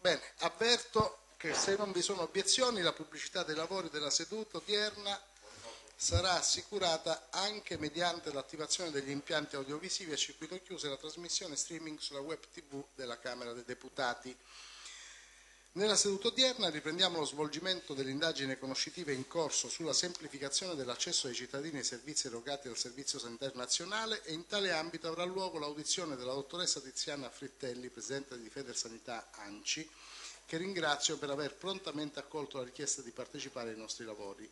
Bene, avverto che se non vi sono obiezioni la pubblicità dei lavori della seduta odierna sarà assicurata anche mediante l'attivazione degli impianti audiovisivi a circuito chiuso e la trasmissione streaming sulla web tv della Camera dei Deputati. Nella seduta odierna riprendiamo lo svolgimento dell'indagine conoscitiva in corso sulla semplificazione dell'accesso dei cittadini ai servizi erogati dal Servizio sanitario nazionale e in tale ambito avrà luogo l'audizione della dottoressa Tiziana Frittelli, presidente di Federsanità ANCI, che ringrazio per aver prontamente accolto la richiesta di partecipare ai nostri lavori.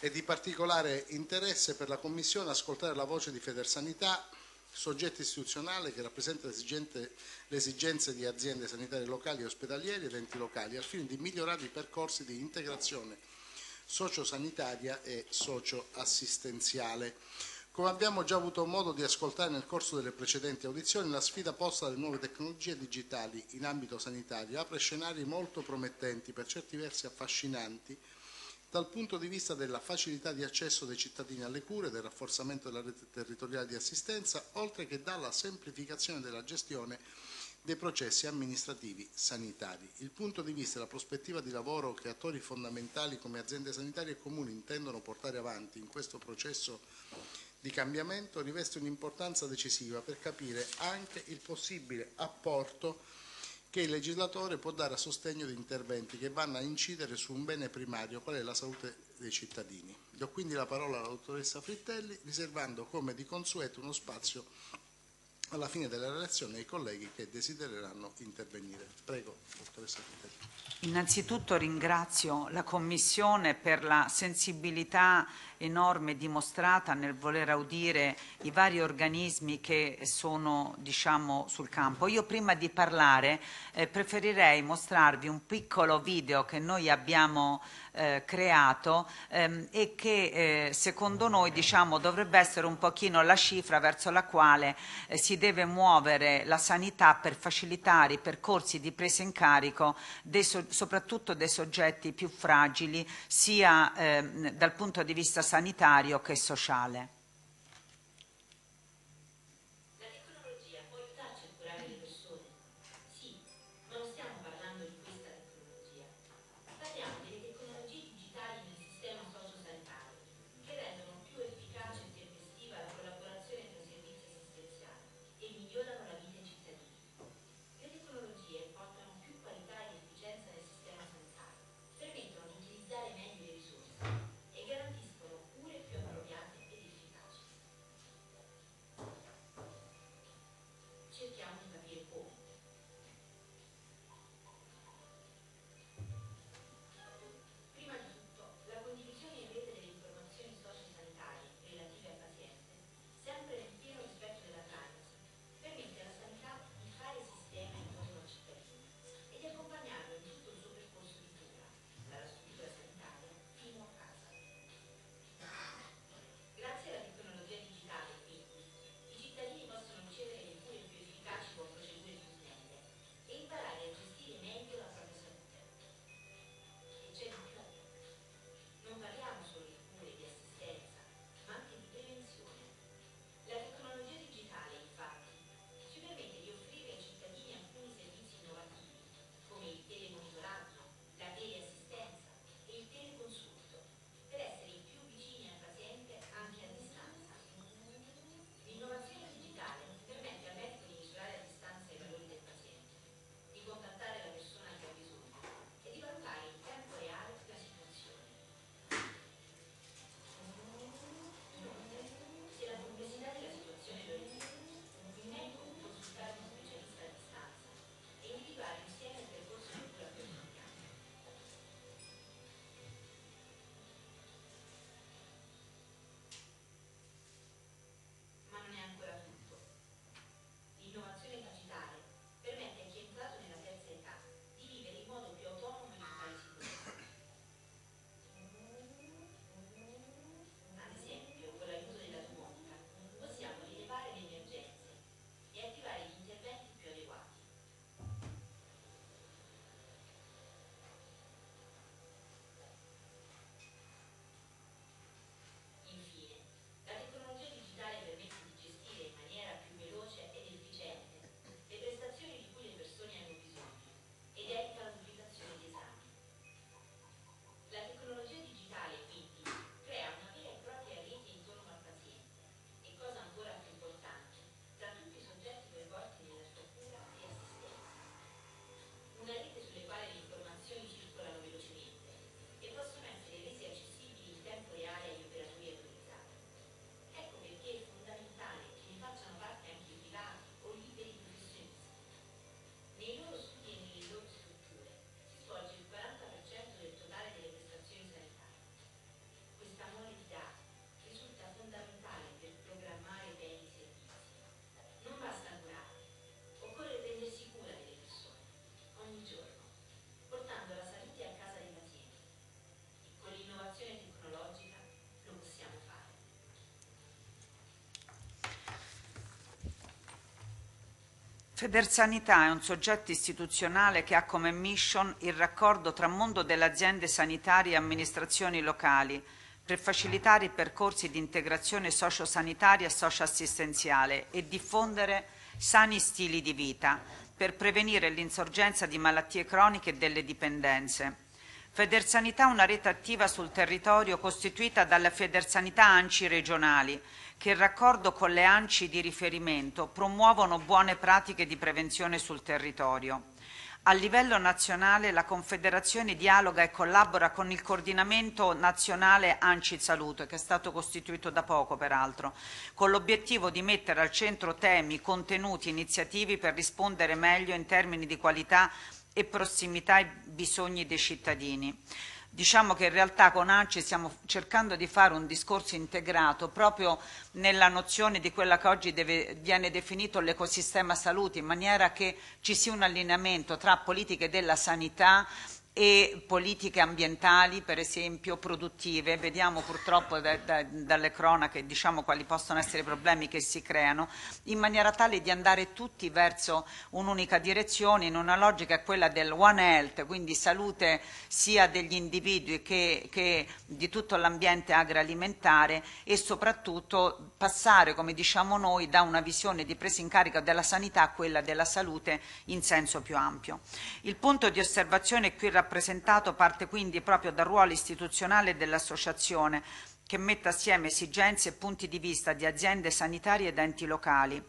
È di particolare interesse per la Commissione ascoltare la voce di Federsanità, soggetto istituzionale che rappresenta le esigenze di aziende sanitarie locali e ospedaliere ed enti locali al fine di migliorare i percorsi di integrazione sociosanitaria e socioassistenziale. Come abbiamo già avuto modo di ascoltare nel corso delle precedenti audizioni, la sfida posta dalle nuove tecnologie digitali in ambito sanitario apre scenari molto promettenti, per certi versi affascinanti, dal punto di vista della facilità di accesso dei cittadini alle cure, del rafforzamento della rete territoriale di assistenza, oltre che dalla semplificazione della gestione dei processi amministrativi sanitari. Il punto di vista e la prospettiva di lavoro che attori fondamentali come aziende sanitarie e comuni intendono portare avanti in questo processo di cambiamento riveste un'importanza decisiva per capire anche il possibile apporto che il legislatore può dare a sostegno di interventi che vanno a incidere su un bene primario, qual è la salute dei cittadini. Do quindi la parola alla dottoressa Frittelli, riservando come di consueto uno spazio alla fine della relazione ai colleghi che desidereranno intervenire. Prego, dottoressa Frittelli. Innanzitutto ringrazio la Commissione per la sensibilità enorme dimostrata nel voler audire i vari organismi che sono, diciamo, sul campo. Io prima di parlare preferirei mostrarvi un piccolo video che noi abbiamo creato e che secondo noi, diciamo, dovrebbe essere un pochino la cifra verso la quale si deve muovere la sanità per facilitare i percorsi di presa in carico dei soprattutto dei soggetti più fragili, sia dal punto di vista sanitario che sociale. La tecnologia può aiutarci a curare le persone, sì, ma non stiamo parlando di questa tecnologia. Parliamo delle tecnologie digitali nel sistema socio-sanitario, che rendono più efficace e tempestiva la collaborazione tra servizi assistenziali e migliorano la vita dei cittadini. Le tecnologie portano più qualità e efficienza nel sistema sanitario, permettono di utilizzare meglio le risorse e garantiscono cure più appropriate ed efficaci. Federsanità è un soggetto istituzionale che ha come mission il raccordo tra mondo delle aziende sanitarie e amministrazioni locali per facilitare i percorsi di integrazione sociosanitaria e socioassistenziale e diffondere sani stili di vita per prevenire l'insorgenza di malattie croniche e delle dipendenze. Federsanità è una rete attiva sul territorio costituita dalla Federsanità ANCI regionali che in raccordo con le ANCI di riferimento promuovono buone pratiche di prevenzione sul territorio. A livello nazionale la Confederazione dialoga e collabora con il coordinamento nazionale ANCI Salute, che è stato costituito da poco peraltro, con l'obiettivo di mettere al centro temi, contenuti, iniziative per rispondere meglio in termini di qualità e prossimità ai bisogni dei cittadini. Diciamo che in realtà con ANCI stiamo cercando di fare un discorso integrato proprio nella nozione di quella che oggi viene definito l'ecosistema salute, in maniera che ci sia un allineamento tra politiche della sanità e politiche ambientali, per esempio produttive. Vediamo purtroppo dalle cronache, diciamo, quali possono essere i problemi che si creano, in maniera tale di andare tutti verso un'unica direzione, in una logica, quella del One Health, quindi salute sia degli individui che di tutto l'ambiente agroalimentare, e soprattutto passare, come diciamo noi, da una visione di presa in carica della sanità a quella della salute in senso più ampio. Il punto di osservazione qui rappresentato parte quindi proprio dal ruolo istituzionale dell'associazione, che mette assieme esigenze e punti di vista di aziende sanitarie ed enti locali,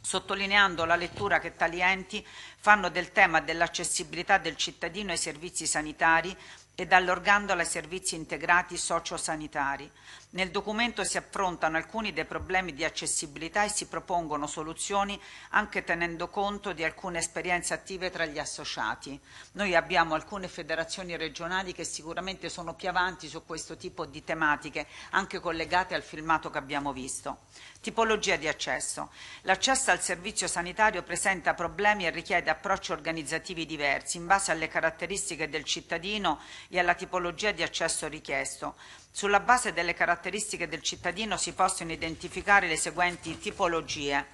sottolineando la lettura che tali enti fanno del tema dell'accessibilità del cittadino ai servizi sanitari e dall'organdola ai servizi integrati sociosanitari. Nel documento si affrontano alcuni dei problemi di accessibilità e si propongono soluzioni anche tenendo conto di alcune esperienze attive tra gli associati. Noi abbiamo alcune federazioni regionali che sicuramente sono più avanti su questo tipo di tematiche, anche collegate al filmato che abbiamo visto. Tipologia di accesso. L'accesso al servizio sanitario presenta problemi e richiede approcci organizzativi diversi in base alle caratteristiche del cittadino e alla tipologia di accesso richiesto. Sulla base delle caratteristiche del cittadino si possono identificare le seguenti tipologie.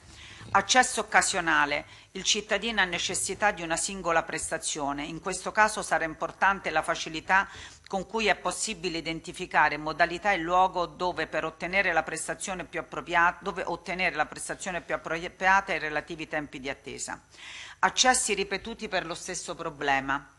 Accesso occasionale. Il cittadino ha necessità di una singola prestazione. In questo caso sarà importante la facilità con cui è possibile identificare modalità e luogo dove ottenere la prestazione più appropriata e i relativi tempi di attesa. Accessi ripetuti per lo stesso problema.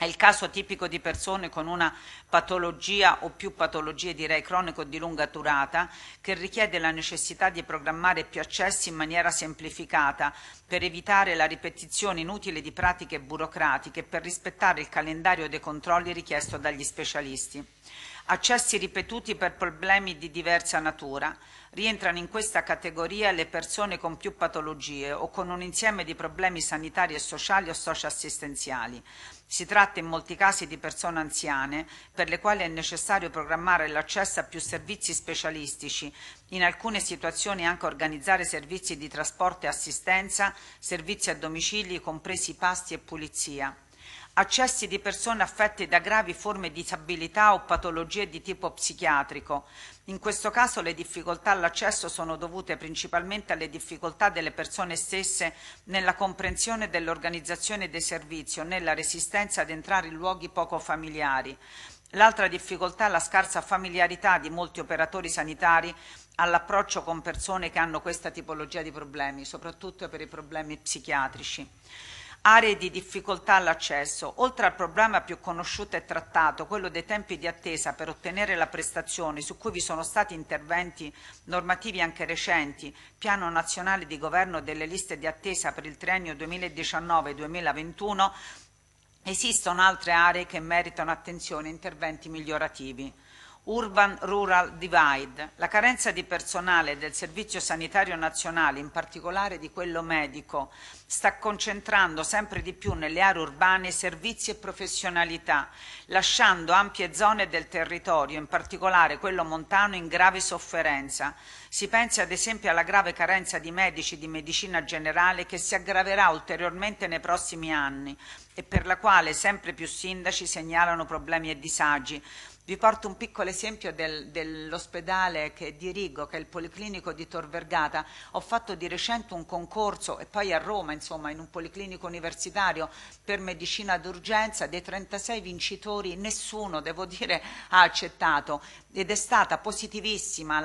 È il caso tipico di persone con una patologia o più patologie, direi cronico di lunga durata, che richiede la necessità di programmare più accessi in maniera semplificata per evitare la ripetizione inutile di pratiche burocratiche e per rispettare il calendario dei controlli richiesto dagli specialisti. Accessi ripetuti per problemi di diversa natura. Rientrano in questa categoria le persone con più patologie o con un insieme di problemi sanitari e sociali o socioassistenziali. Si tratta in molti casi di persone anziane per le quali è necessario programmare l'accesso a più servizi specialistici, in alcune situazioni anche organizzare servizi di trasporto e assistenza, servizi a domicilio, compresi pasti e pulizia. Accessi di persone affette da gravi forme di disabilità o patologie di tipo psichiatrico. In questo caso le difficoltà all'accesso sono dovute principalmente alle difficoltà delle persone stesse nella comprensione dell'organizzazione dei servizi o nella resistenza ad entrare in luoghi poco familiari. L'altra difficoltà è la scarsa familiarità di molti operatori sanitari all'approccio con persone che hanno questa tipologia di problemi, soprattutto per i problemi psichiatrici. Aree di difficoltà all'accesso. Oltre al problema più conosciuto e trattato, quello dei tempi di attesa per ottenere la prestazione, su cui vi sono stati interventi normativi anche recenti, Piano Nazionale di Governo delle Liste di Attesa per il triennio 2019-2021, esistono altre aree che meritano attenzione e interventi migliorativi. Urban-Rural Divide. La carenza di personale del Servizio sanitario nazionale, in particolare di quello medico, sta concentrando sempre di più nelle aree urbane servizi e professionalità, lasciando ampie zone del territorio, in particolare quello montano, in grave sofferenza. Si pensi ad esempio alla grave carenza di medici di medicina generale che si aggraverà ulteriormente nei prossimi anni e per la quale sempre più sindaci segnalano problemi e disagi, Vi porto un piccolo esempio dell'ospedale che dirigo, che è il Policlinico di Tor Vergata. Ho fatto di recente un concorso, e poi a Roma, insomma, in un policlinico universitario per medicina d'urgenza. Dei 36 vincitori nessuno, devo dire, ha accettato, ed è stata positivissima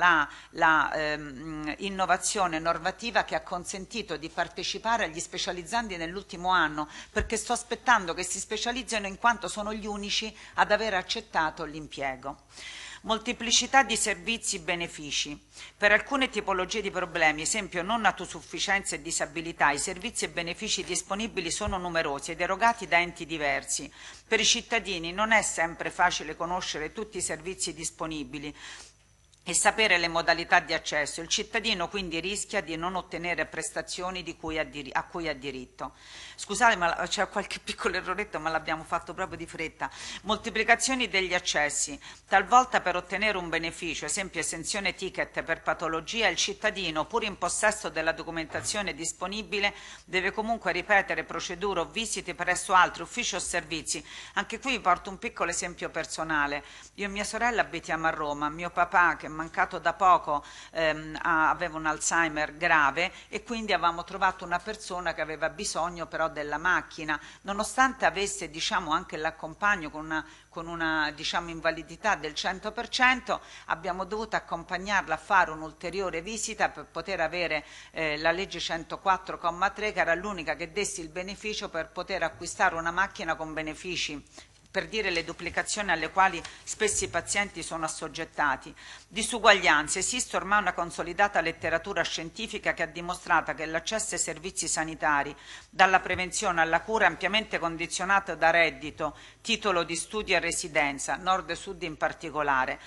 l'innovazione normativa che ha consentito di partecipare agli specializzandi nell'ultimo anno, perché sto aspettando che si specializzino, in quanto sono gli unici ad aver accettato l'impiego. Moltiplicità di servizi e benefici. Per alcune tipologie di problemi, esempio non autosufficienza e disabilità, i servizi e benefici disponibili sono numerosi ed erogati da enti diversi. Per i cittadini non è sempre facile conoscere tutti i servizi disponibili e sapere le modalità di accesso. Il cittadino quindi rischia di non ottenere prestazioni a cui ha diritto. Scusate, ma c'è qualche piccolo erroretto, ma l'abbiamo fatto proprio di fretta. Moltiplicazioni degli accessi. Talvolta per ottenere un beneficio, esempio esenzione ticket per patologia, il cittadino, pur in possesso della documentazione disponibile, deve comunque ripetere procedure o visite presso altri uffici o servizi. Anche qui vi porto un piccolo esempio personale. Io e mia sorella abitiamo a Roma, mio papà, che mancato da poco, aveva un Alzheimer grave, e quindi avevamo trovato una persona che aveva bisogno però della macchina, nonostante avesse, diciamo, anche l'accompagno con una diciamo, invalidità del 100%. Abbiamo dovuto accompagnarla a fare un'ulteriore visita per poter avere la legge 104,3, che era l'unica che desse il beneficio per poter acquistare una macchina con benefici, per dire le duplicazioni alle quali spesso i pazienti sono assoggettati. Disuguaglianze. Esiste ormai una consolidata letteratura scientifica che ha dimostrato che l'accesso ai servizi sanitari, dalla prevenzione alla cura, è ampiamente condizionato da reddito, titolo di studio e residenza, nord e sud in particolare.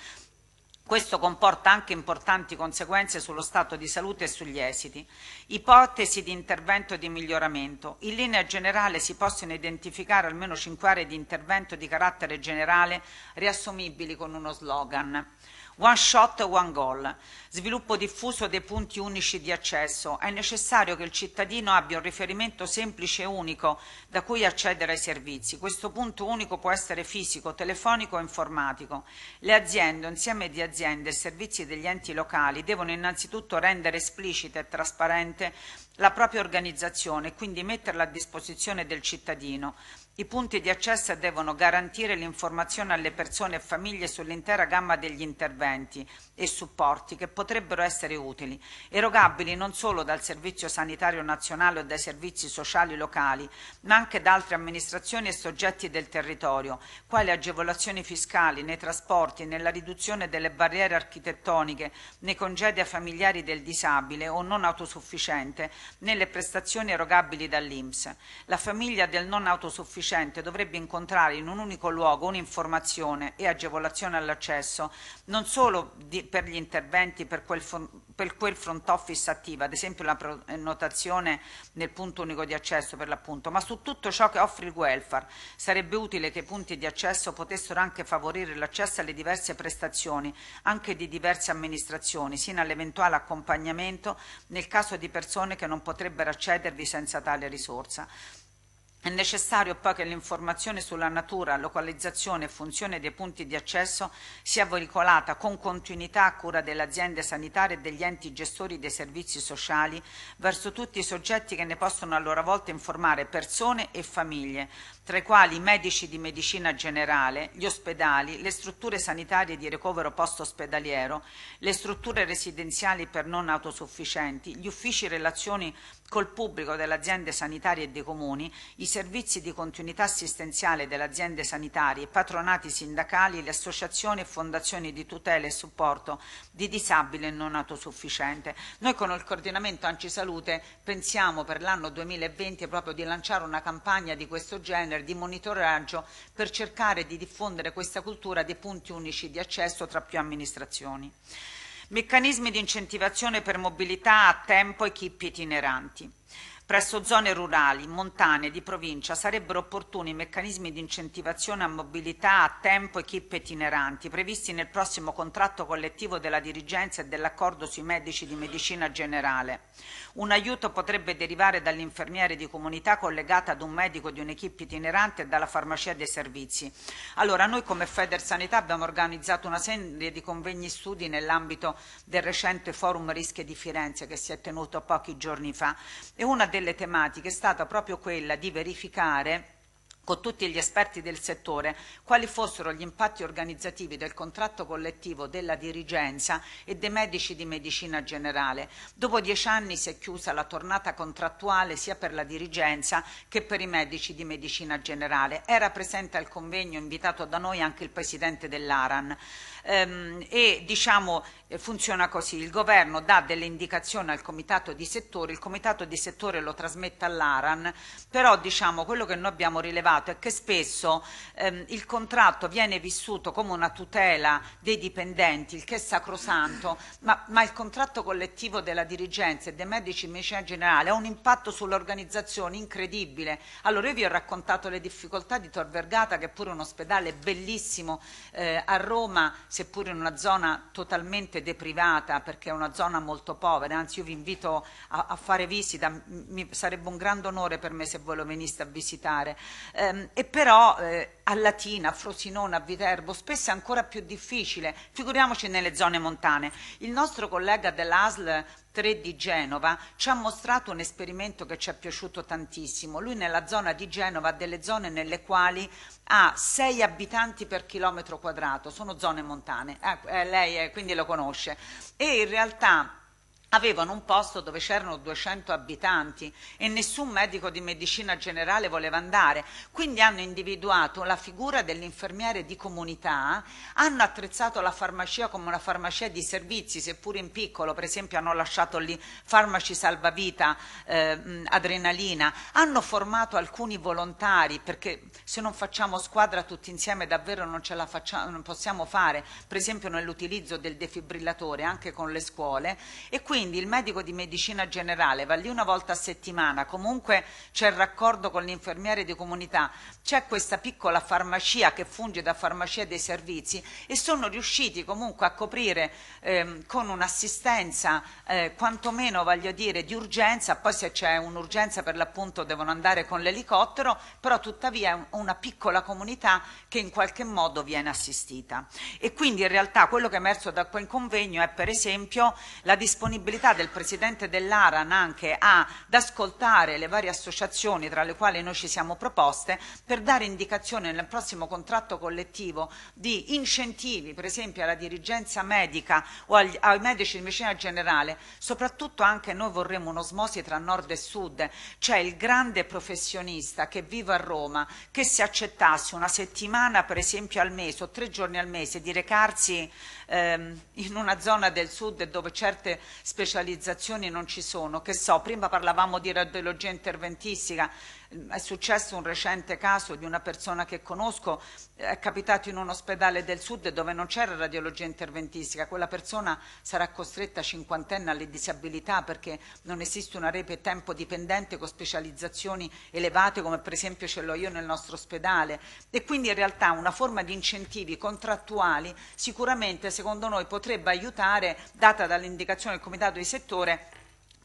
Questo comporta anche importanti conseguenze sullo stato di salute e sugli esiti. Ipotesi di intervento e di miglioramento. In linea generale si possono identificare almeno 5 aree di intervento di carattere generale riassumibili con uno slogan. One shot, one goal. Sviluppo diffuso dei punti unici di accesso. È necessario che il cittadino abbia un riferimento semplice e unico da cui accedere ai servizi. Questo punto unico può essere fisico, telefonico o informatico. Le aziende, insieme di aziende e servizi degli enti locali, devono innanzitutto rendere esplicita e trasparente la propria organizzazione, e quindi metterla a disposizione del cittadino. I punti di accesso devono garantire l'informazione alle persone e famiglie sull'intera gamma degli interventi e supporti che potrebbero essere utili, erogabili non solo dal Servizio sanitario nazionale o dai servizi sociali locali, ma anche da altre amministrazioni e soggetti del territorio, quali agevolazioni fiscali, nei trasporti, nella riduzione delle barriere architettoniche, nei congedi a familiari del disabile o non autosufficiente, nelle prestazioni erogabili dall'INPS. La famiglia del non autosufficiente dovrebbe incontrare in un unico luogo un'informazione e agevolazione all'accesso, non solo per gli interventi, per quel front office attiva, ad esempio la prenotazione nel punto unico di accesso per l'appunto, ma su tutto ciò che offre il welfare. Sarebbe utile che i punti di accesso potessero anche favorire l'accesso alle diverse prestazioni, anche di diverse amministrazioni, sino all'eventuale accompagnamento nel caso di persone che non potrebbero accedervi senza tale risorsa. È necessario poi che l'informazione sulla natura, localizzazione e funzione dei punti di accesso sia veicolata con continuità a cura delle aziende sanitarie e degli enti gestori dei servizi sociali verso tutti i soggetti che ne possono a loro volta informare persone e famiglie, tra i quali i medici di medicina generale, gli ospedali, le strutture sanitarie di ricovero post-ospedaliero, le strutture residenziali per non autosufficienti, gli uffici relazioni col pubblico delle aziende sanitarie e dei comuni, i servizi di continuità assistenziale delle aziende sanitarie, i patronati sindacali, le associazioni e fondazioni di tutela e supporto di disabile e non autosufficiente. Noi con il coordinamento ANCI Salute pensiamo per l'anno 2020 proprio di lanciare una campagna di questo genere, di monitoraggio, per cercare di diffondere questa cultura dei punti unici di accesso tra più amministrazioni. Meccanismi di incentivazione per mobilità a tempo e equip itineranti. Presso zone rurali, montane, di provincia sarebbero opportuni meccanismi di incentivazione a mobilità a tempo equip itineranti previsti nel prossimo contratto collettivo della dirigenza e dell'accordo sui medici di medicina generale. Un aiuto potrebbe derivare dall'infermiere di comunità collegata ad un medico di un'equipe itinerante e dalla farmacia dei servizi. Allora, noi come Federsanità abbiamo organizzato una serie di convegni studi nell'ambito del recente forum Rischio di Firenze che si è tenuto pochi giorni fa, e una delle tematiche è stata proprio quella di verificare con tutti gli esperti del settore quali fossero gli impatti organizzativi del contratto collettivo della dirigenza e dei medici di medicina generale. Dopo 10 anni si è chiusa la tornata contrattuale sia per la dirigenza che per i medici di medicina generale. Era presente al convegno invitato da noi anche il presidente dell'ARAN. E diciamo funziona così: il governo dà delle indicazioni al comitato di settore, il comitato di settore lo trasmette all'ARAN, però diciamo quello che noi abbiamo rilevato è che spesso il contratto viene vissuto come una tutela dei dipendenti, il che è sacrosanto, ma il contratto collettivo della dirigenza e dei medici di medicina generale ha un impatto sull'organizzazione incredibile. Allora, io vi ho raccontato le difficoltà di Tor Vergata, che è pure un ospedale bellissimo a Roma, seppur in una zona totalmente deprivata, perché è una zona molto povera. Anzi, io vi invito a fare visita, sarebbe un grande onore per me se voi lo veniste a visitare. E però a Latina, a Frosinone, a Viterbo spesso è ancora più difficile, figuriamoci nelle zone montane. Il nostro collega dell'ASL 3 di Genova ci ha mostrato un esperimento che ci è piaciuto tantissimo. Lui nella zona di Genova ha delle zone nelle quali ha 6 abitanti per chilometro quadrato, sono zone montane, lei quindi lo conosce, e in realtà avevano un posto dove c'erano 200 abitanti e nessun medico di medicina generale voleva andare, quindi hanno individuato la figura dell'infermiere di comunità, hanno attrezzato la farmacia come una farmacia di servizi, seppure in piccolo. Per esempio hanno lasciato lì farmaci salvavita, adrenalina, hanno formato alcuni volontari, perché se non facciamo squadra tutti insieme davvero non ce la facciamo, non possiamo fare, per esempio nell'utilizzo del defibrillatore anche con le scuole. E quindi il medico di medicina generale va lì una volta a settimana, comunque c'è il raccordo con l'infermiere di comunità, c'è questa piccola farmacia che funge da farmacia dei servizi, e sono riusciti comunque a coprire con un'assistenza quantomeno, voglio dire, di urgenza. Poi se c'è un'urgenza per l'appunto devono andare con l'elicottero, però tuttavia è una piccola comunità che in qualche modo viene assistita. E quindi in realtà quello che è emerso da quel convegno è per esempio la disponibilità del presidente dell'ARAN anche ad ascoltare le varie associazioni, tra le quali noi ci siamo proposte, per dare indicazione nel prossimo contratto collettivo di incentivi, per esempio alla dirigenza medica o ai medici di medicina generale. Soprattutto anche noi vorremmo un'osmosi tra nord e sud, cioè il grande professionista che vive a Roma, che si accettasse una settimana per esempio al mese o 3 giorni al mese di recarsi in una zona del sud dove certe specializzazioni non ci sono. Che so, prima parlavamo di radiologia interventistica, è successo un recente caso di una persona che conosco, è capitato in un ospedale del sud dove non c'era radiologia interventistica, quella persona sarà costretta, 50enne, alle disabilità, perché non esiste una rete tempo dipendente con specializzazioni elevate come per esempio ce l'ho io nel nostro ospedale. E quindi in realtà una forma di incentivi contrattuali sicuramente secondo noi potrebbe aiutare, data dall'indicazione del comitato di settore,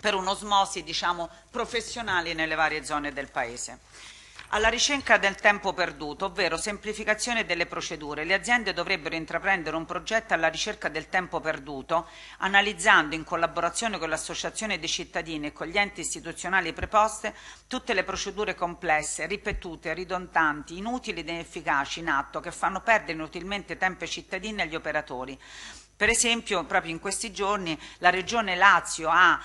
per un'osmosi, diciamo, professionale nelle varie zone del Paese. Alla ricerca del tempo perduto, ovvero semplificazione delle procedure, le aziende dovrebbero intraprendere un progetto alla ricerca del tempo perduto, analizzando in collaborazione con l'Associazione dei cittadini e con gli enti istituzionali preposte tutte le procedure complesse, ripetute, ridondanti, inutili ed inefficaci in atto, che fanno perdere inutilmente tempo ai cittadini e agli operatori. Per esempio, proprio in questi giorni la Regione Lazio ha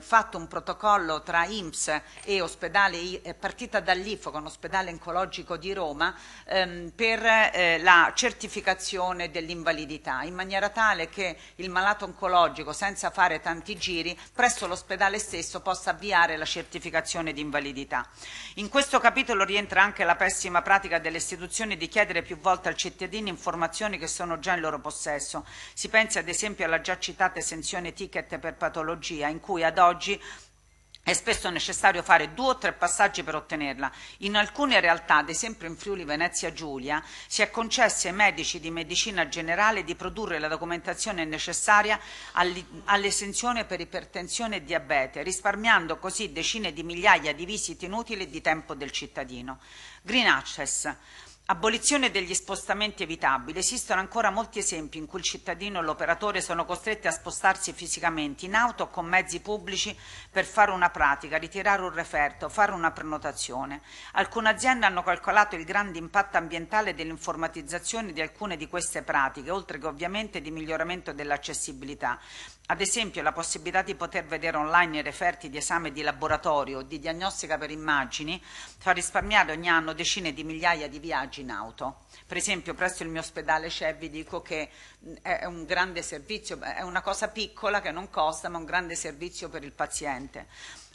fatto un protocollo tra INPS e ospedale, è partita dall'IFO con l'ospedale oncologico di Roma, per la certificazione dell'invalidità, in maniera tale che il malato oncologico, senza fare tanti giri, presso l'ospedale stesso possa avviare la certificazione di invalidità. In questo capitolo rientra anche la pessima pratica delle istituzioni di chiedere più volte al cittadino informazioni che sono già in loro possesso. Si pensa ad esempio alla già citata esenzione ticket per patologia, in cui ad oggi È spesso necessario fare 2 o 3 passaggi per ottenerla. In alcune realtà, ad esempio in Friuli Venezia Giulia, si è concesso ai medici di medicina generale di produrre la documentazione necessaria all'esenzione per ipertensione e diabete, risparmiando così decine di migliaia di visite inutili e di tempo del cittadino. Green Access. Abolizione degli spostamenti evitabili. Esistono ancora molti esempi in cui il cittadino e l'operatore sono costretti a spostarsi fisicamente in auto o con mezzi pubblici per fare una pratica, ritirare un referto, fare una prenotazione. Alcune aziende hanno calcolato il grande impatto ambientale dell'informatizzazione di alcune di queste pratiche, oltre che ovviamente di miglioramento dell'accessibilità. Ad esempio la possibilità di poter vedere online i referti di esame di laboratorio o di diagnostica per immagini fa risparmiare ogni anno decine di migliaia di viaggi in auto. Per esempio presso il mio ospedale c'è, vi dico che è un grande servizio, è una cosa piccola che non costa, ma un grande servizio per il paziente.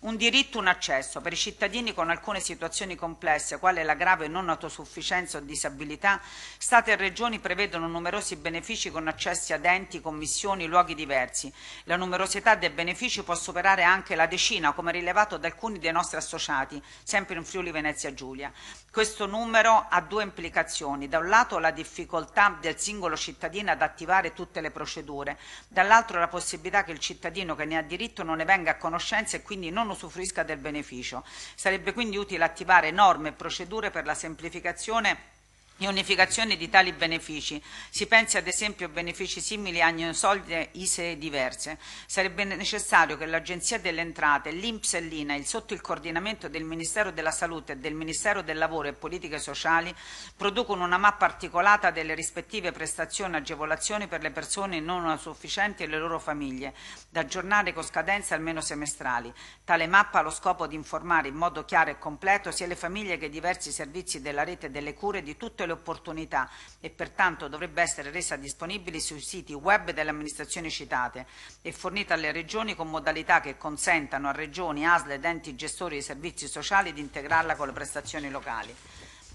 Un diritto, un accesso. Per i cittadini con alcune situazioni complesse, quale la grave non autosufficienza o disabilità, Stati e Regioni prevedono numerosi benefici con accessi ad enti, commissioni, luoghi diversi. La numerosità dei benefici può superare anche la decina, come rilevato da alcuni dei nostri associati, sempre in Friuli Venezia Giulia. Questo numero ha 2 implicazioni. Da un lato la difficoltà del singolo cittadino ad attivare tutte le procedure, dall'altro la possibilità che il cittadino che ne ha diritto non ne venga a conoscenza e quindi non usufruisca del beneficio. Sarebbe quindi utile attivare norme e procedure per la semplificazione e unificazione di tali benefici. Si pensi ad esempio a benefici simili a insolite ISEE diverse. Sarebbe necessario che l'Agenzia delle Entrate, l'INPS e l'INAIL, sotto il coordinamento del Ministero della Salute e del Ministero del Lavoro e Politiche Sociali, producano una mappa articolata delle rispettive prestazioni e agevolazioni per le persone non autosufficienti e le loro famiglie, da aggiornare con scadenze almeno semestrali. Tale mappa ha lo scopo di informare in modo chiaro e completo sia le famiglie che i diversi servizi della rete delle cure di tutto le opportunità, e pertanto dovrebbe essere resa disponibile sui siti web delle amministrazioni citate e fornita alle regioni con modalità che consentano a regioni, ASL ed enti gestori di servizi sociali di integrarla con le prestazioni locali.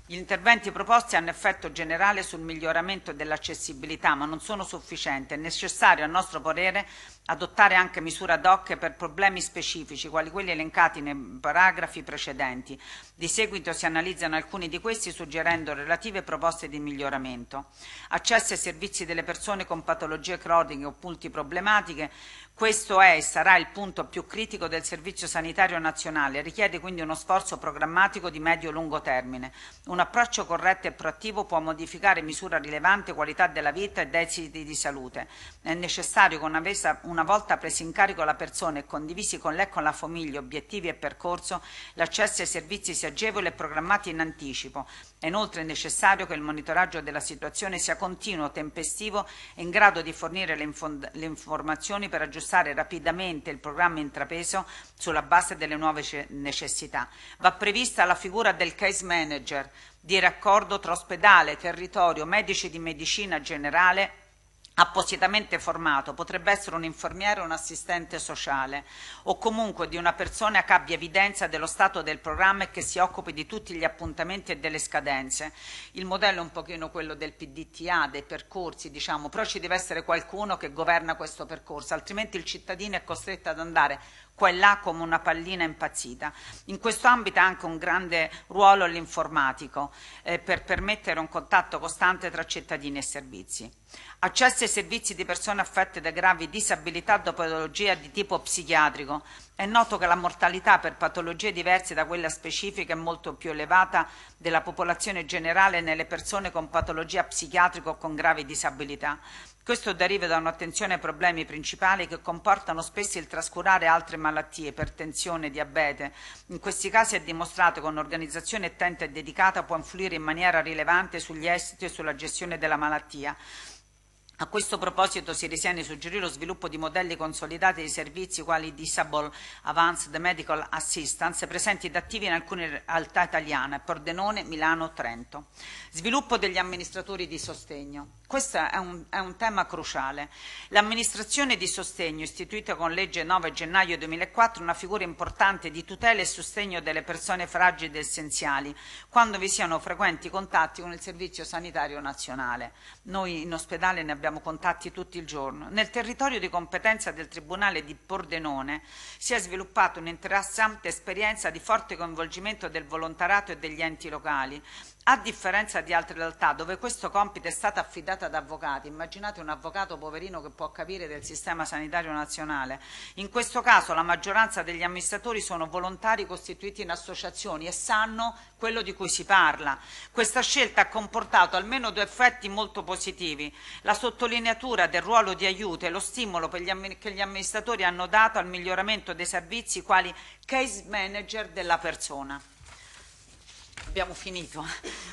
Gli interventi proposti hanno effetto generale sul miglioramento dell'accessibilità, ma non sono sufficienti. È necessario, a nostro parere, adottare anche misure ad hoc per problemi specifici, quali quelli elencati nei paragrafi precedenti. Di seguito si analizzano alcuni di questi, suggerendo relative proposte di miglioramento. Accesso ai servizi delle persone con patologie croniche o multiproblematiche. Questo è e sarà il punto più critico del Servizio sanitario nazionale, richiede quindi uno sforzo programmatico di medio-lungo termine. Un approccio corretto e proattivo può modificare in misura rilevante qualità della vita e desideri di salute. È necessario che una volta presi in carico la persona e condivisi con lei e con la famiglia obiettivi e percorso, l'accesso ai servizi sia agevole e programmati in anticipo. È inoltre necessario che il monitoraggio della situazione sia continuo, tempestivo e in grado di fornire le informazioni per aggiustare rapidamente il programma intrapreso sulla base delle nuove necessità. Va prevista la figura del case manager di raccordo tra ospedale, territorio, medici di medicina generale appositamente formato, potrebbe essere un infermiere o un assistente sociale, o comunque di una persona che abbia evidenza dello stato del programma e che si occupi di tutti gli appuntamenti e delle scadenze. Il modello è un pochino quello del PDTA, dei percorsi, diciamo, però ci deve essere qualcuno che governa questo percorso, altrimenti il cittadino è costretto ad andare qua e là come una pallina impazzita. In questo ambito ha anche un grande ruolo l'informatico per permettere un contatto costante tra cittadini e servizi. Accesso ai servizi di persone affette da gravi disabilità o patologia di tipo psichiatrico. È noto che la mortalità per patologie diverse da quella specifica è molto più elevata della popolazione generale nelle persone con patologia psichiatrica o con gravi disabilità. Questo deriva da un'attenzione ai problemi principali che comportano spesso il trascurare altre malattie, ipertensione, diabete. In questi casi è dimostrato che un'organizzazione attenta e dedicata può influire in maniera rilevante sugli esiti e sulla gestione della malattia. A questo proposito si ritiene suggerire lo sviluppo di modelli consolidati di servizi quali Disability Advanced Medical Assistance, presenti ed attivi in alcune realtà italiane, Pordenone, Milano, Trento. Sviluppo degli amministratori di sostegno. Questo è un tema cruciale. L'amministrazione di sostegno, istituita con legge 9 gennaio 2004, è una figura importante di tutela e sostegno delle persone fragili ed essenziali, quando vi siano frequenti contatti con il Servizio sanitario nazionale. Noi in ospedale ne abbiamo abbiamo contatti tutto il giorno. Nel territorio di competenza del Tribunale di Pordenone si è sviluppata un'interessante esperienza di forte coinvolgimento del volontariato e degli enti locali, a differenza di altre realtà dove questo compito è stato affidato ad avvocati. Immaginate un avvocato poverino che può capire del sistema sanitario nazionale. In questo caso la maggioranza degli amministratori sono volontari costituiti in associazioni e sanno quello di cui si parla. Questa scelta ha comportato almeno due effetti molto positivi: la sottolineatura del ruolo di aiuto e lo stimolo che gli amministratori hanno dato al miglioramento dei servizi quali case manager della persona. Abbiamo finito.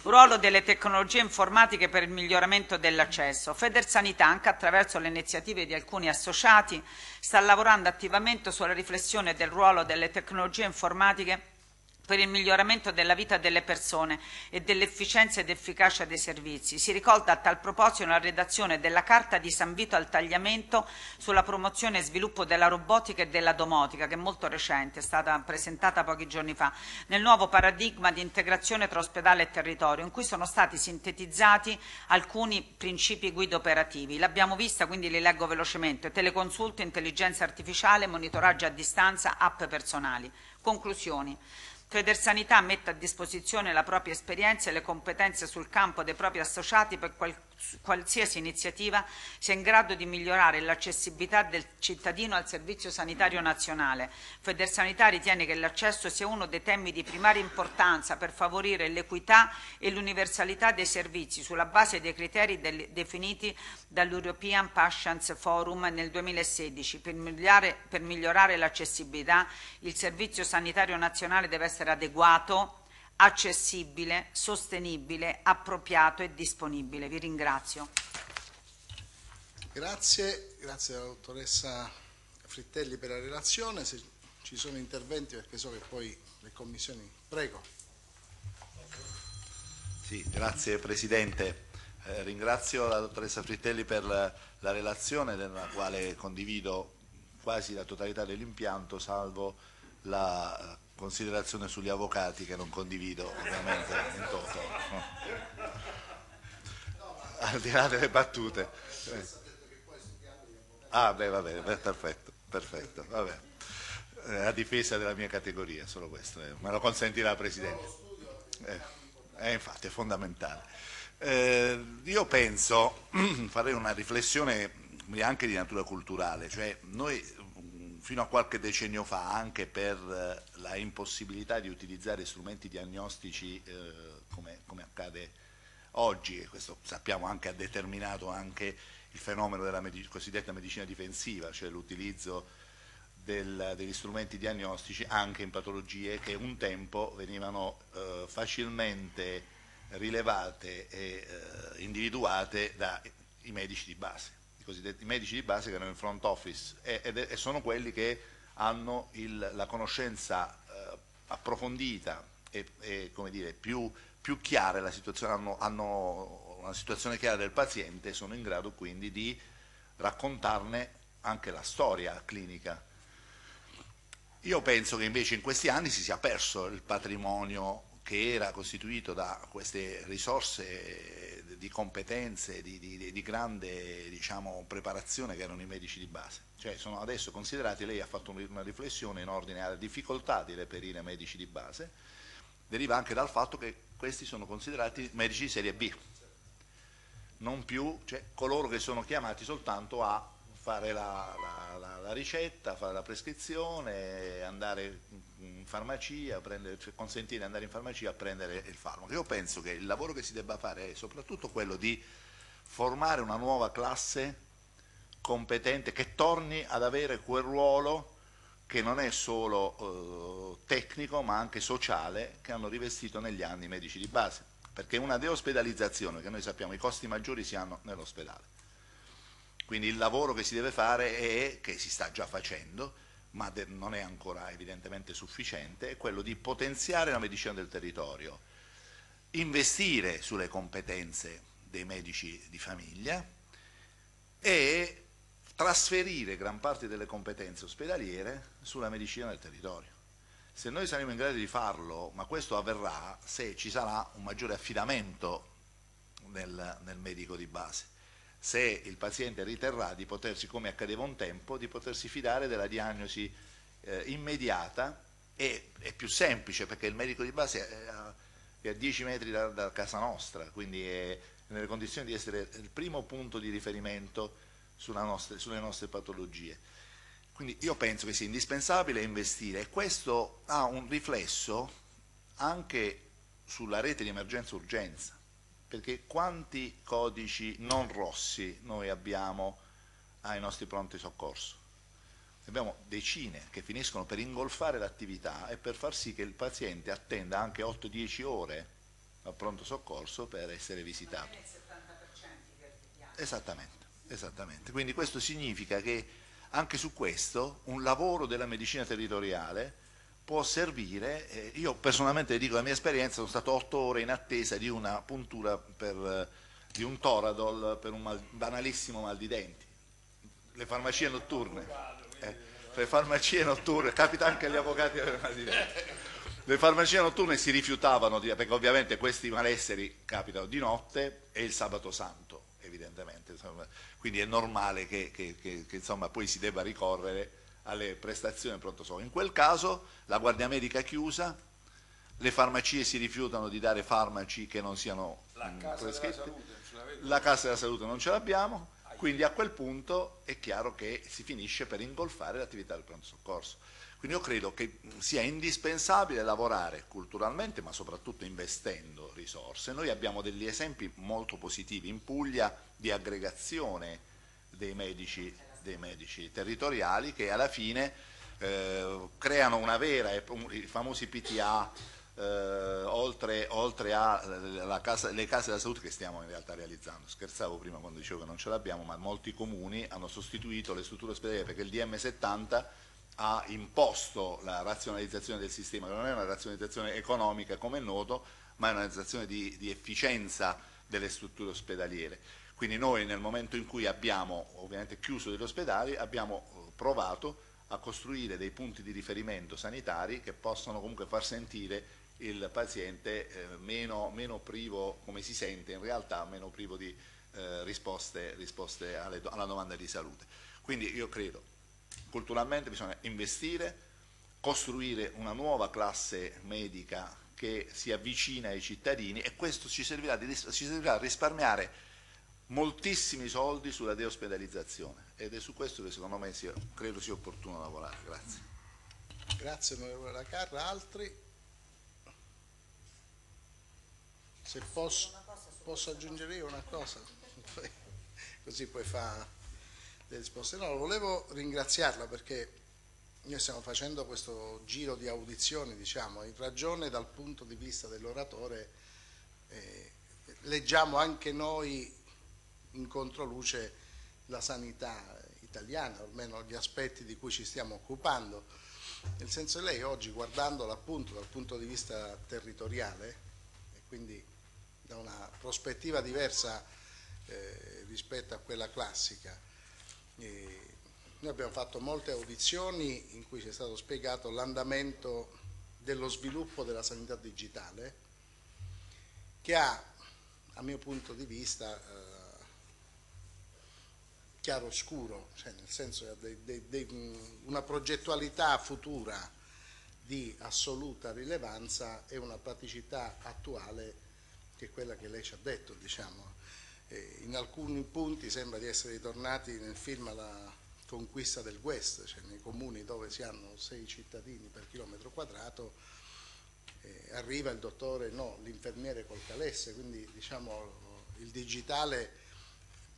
Ruolo delle tecnologie informatiche per il miglioramento dell'accesso. Federsanità, anche attraverso le iniziative di alcuni associati, sta lavorando attivamente sulla riflessione del ruolo delle tecnologie informatiche per il miglioramento della vita delle persone e dell'efficienza ed efficacia dei servizi. Si ricorda a tal proposito la redazione della Carta di San Vito al tagliamento sulla promozione e sviluppo della robotica e della domotica, che è molto recente, è stata presentata pochi giorni fa, nel nuovo paradigma di integrazione tra ospedale e territorio, in cui sono stati sintetizzati alcuni principi guida operativi. L'abbiamo vista, quindi li leggo velocemente: teleconsulto, intelligenza artificiale, monitoraggio a distanza, app personali. Conclusioni. Federsanità mette a disposizione la propria esperienza e le competenze sul campo dei propri associati per qualsiasi iniziativa sia in grado di migliorare l'accessibilità del cittadino al servizio sanitario nazionale. Federsanità ritiene che l'accesso sia uno dei temi di primaria importanza per favorire l'equità e l'universalità dei servizi sulla base dei criteri definiti dall'European Patients Forum nel 2016. Per migliorare l'accessibilità, il servizio sanitario nazionale deve essere adeguato, accessibile, sostenibile, appropriato e disponibile. Vi ringrazio. Grazie alla dottoressa Frittelli per la relazione. Se ci sono interventi, perché so che poi le commissioni... Prego. Sì, grazie Presidente. Ringrazio la dottoressa Frittelli per la relazione, della quale condivido quasi la totalità dell'impianto, salvo la considerazione sugli avvocati che non condivido ovviamente in toto, al di là delle battute. Ah beh, va bene, perfetto, va bene. A difesa della mia categoria, solo questo, me lo consentirà il Presidente. Infatti è fondamentale. Io penso, farei una riflessione anche di natura culturale, cioè noi fino a qualche decennio fa, anche per la impossibilità di utilizzare strumenti diagnostici come accade oggi, e questo sappiamo anche ha determinato anche il fenomeno della cosiddetta medicina difensiva, cioè l'utilizzo degli strumenti diagnostici anche in patologie che un tempo venivano facilmente rilevate e individuate dai medici di base. I medici di base che erano in front office e sono quelli che hanno la conoscenza approfondita e come dire, più chiara la situazione, hanno una situazione chiara del paziente e sono in grado quindi di raccontarne anche la storia clinica. Io penso che invece in questi anni si sia perso il patrimonio che era costituito da queste risorse di competenze, di grande, diciamo, preparazione che erano i medici di base. Cioè sono adesso considerati, lei ha fatto una riflessione in ordine alla difficoltà di reperire medici di base, deriva anche dal fatto che questi sono considerati medici di serie B, non più, cioè, coloro che sono chiamati soltanto a fare la ricetta, fare la prescrizione, andare in farmacia, cioè consentire di andare in farmacia a prendere il farmaco. Io penso che il lavoro che si debba fare è soprattutto quello di formare una nuova classe competente che torni ad avere quel ruolo che non è solo tecnico ma anche sociale che hanno rivestito negli anni i medici di base, perché una deospedalizzazione, che noi sappiamo i costi maggiori si hanno nell'ospedale. Quindi il lavoro che si deve fare e che si sta già facendo, ma non è ancora evidentemente sufficiente, è quello di potenziare la medicina del territorio, investire sulle competenze dei medici di famiglia e trasferire gran parte delle competenze ospedaliere sulla medicina del territorio. Se noi saremo in grado di farlo, ma questo avverrà se ci sarà un maggiore affidamento nel medico di base. se il paziente riterrà di potersi, come accadeva un tempo, di potersi fidare della diagnosi immediata, e è più semplice perché il medico di base è a 10 metri da casa nostra, quindi è nelle condizioni di essere il primo punto di riferimento sulle nostre patologie. Quindi io penso che sia indispensabile investire, e questo ha un riflesso anche sulla rete di emergenza-urgenza, perché quanti codici non rossi noi abbiamo ai nostri pronti soccorso? Abbiamo decine che finiscono per ingolfare l'attività e per far sì che il paziente attenda anche 8-10 ore al pronto soccorso per essere visitato. Non è il 70%. Esattamente, esattamente. Quindi questo significa che anche su questo un lavoro della medicina territoriale può servire. Io personalmente dico, la mia esperienza, sono stato 8 ore in attesa di una puntura di un Toradol per un banalissimo mal di denti. Le farmacie notturne. Le farmacie notturne, capita anche agli avvocati, le farmacie notturne si rifiutavano, perché ovviamente questi malesseri capitano di notte e il sabato santo, evidentemente, insomma, quindi è normale che insomma, poi si debba ricorrere alle prestazioni pronto soccorso. In quel caso la guardia medica è chiusa, le farmacie si rifiutano di dare farmaci che non siano prescritti, la Cassa della Salute non ce l'abbiamo. Quindi a quel punto è chiaro che si finisce per ingolfare l'attività del pronto soccorso. Quindi io credo che sia indispensabile lavorare culturalmente, ma soprattutto investendo risorse. Noi abbiamo degli esempi molto positivi in Puglia di aggregazione dei medici territoriali, che alla fine creano una vera, i famosi PTA, oltre alle case della salute che stiamo in realtà realizzando. Scherzavo prima quando dicevo che non ce l'abbiamo, ma molti comuni hanno sostituito le strutture ospedaliere, perché il DM70 ha imposto la razionalizzazione del sistema, che non è una razionalizzazione economica come è noto, ma è una razionalizzazione di efficienza delle strutture ospedaliere. Quindi noi, nel momento in cui abbiamo ovviamente chiuso degli ospedali, abbiamo provato a costruire dei punti di riferimento sanitari che possano comunque far sentire il paziente meno privo, come si sente in realtà, meno privo di risposte alla domanda di salute. Quindi io credo, culturalmente bisogna investire, costruire una nuova classe medica che si avvicina ai cittadini, e questo ci servirà a risparmiare moltissimi soldi sulla deospedalizzazione, ed è su questo che secondo me credo sia opportuno lavorare. Grazie. Grazie onorevole La Carra. Altri? Se posso aggiungere io una cosa, così poi fa le risposte. No, volevo ringraziarla perché noi stiamo facendo questo giro di audizioni, diciamo, in ragione dal punto di vista dell'oratore, leggiamo anche noi in controluce la sanità italiana, almeno gli aspetti di cui ci stiamo occupando. Nel senso che lei oggi, guardandola appunto dal punto di vista territoriale, quindi da una prospettiva diversa rispetto a quella classica. E noi abbiamo fatto molte audizioni in cui ci è stato spiegato l'andamento dello sviluppo della sanità digitale, che ha, a mio punto di vista, chiaroscuro, cioè nel senso una progettualità futura di assoluta rilevanza e una praticità attuale che è quella che lei ci ha detto, diciamo. In alcuni punti sembra di essere ritornati nel film alla conquista del West, cioè nei comuni dove si hanno 6 cittadini per chilometro quadrato, arriva il dottore, no, l'infermiere col calesse, quindi diciamo il digitale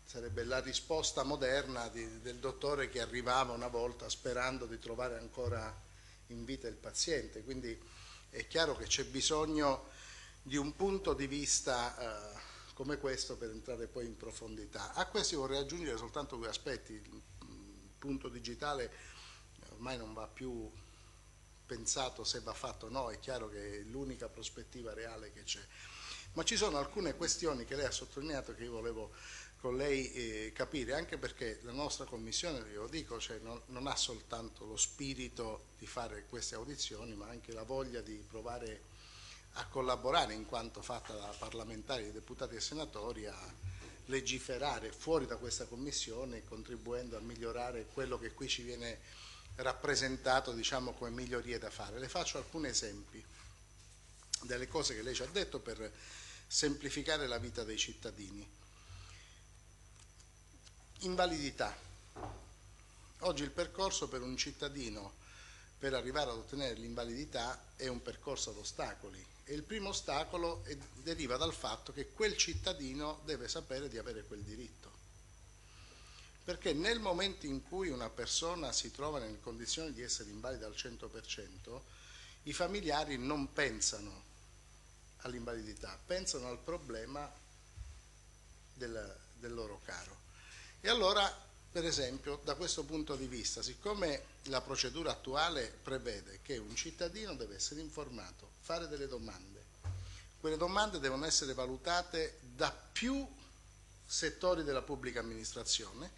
sarebbe la risposta moderna del dottore che arrivava una volta sperando di trovare ancora in vita il paziente. Quindi è chiaro che c'è bisogno di un punto di vista come questo per entrare poi in profondità. A questi vorrei aggiungere soltanto 2 aspetti. Il punto digitale ormai non va più pensato se va fatto o no, è chiaro che è l'unica prospettiva reale che c'è, ma ci sono alcune questioni che lei ha sottolineato che io volevo con lei capire, anche perché la nostra commissione, io dico, cioè non ha soltanto lo spirito di fare queste audizioni, ma anche la voglia di provare a collaborare, in quanto fatta da parlamentari, deputati e senatori, a legiferare fuori da questa commissione, contribuendo a migliorare quello che qui ci viene rappresentato, diciamo, come migliorie da fare. Le faccio alcuni esempi delle cose che lei ci ha detto per semplificare la vita dei cittadini. Invalidità. Oggi il percorso per un cittadino per arrivare ad ottenere l'invalidità è un percorso ad ostacoli, e il primo ostacolo deriva dal fatto che quel cittadino deve sapere di avere quel diritto, perché nel momento in cui una persona si trova nelle condizioni di essere invalida al 100%, i familiari non pensano all'invalidità, pensano al problema del loro caro. E allora, per esempio, da questo punto di vista, siccome la procedura attuale prevede che un cittadino deve essere informato, fare delle domande, quelle domande devono essere valutate da più settori della pubblica amministrazione,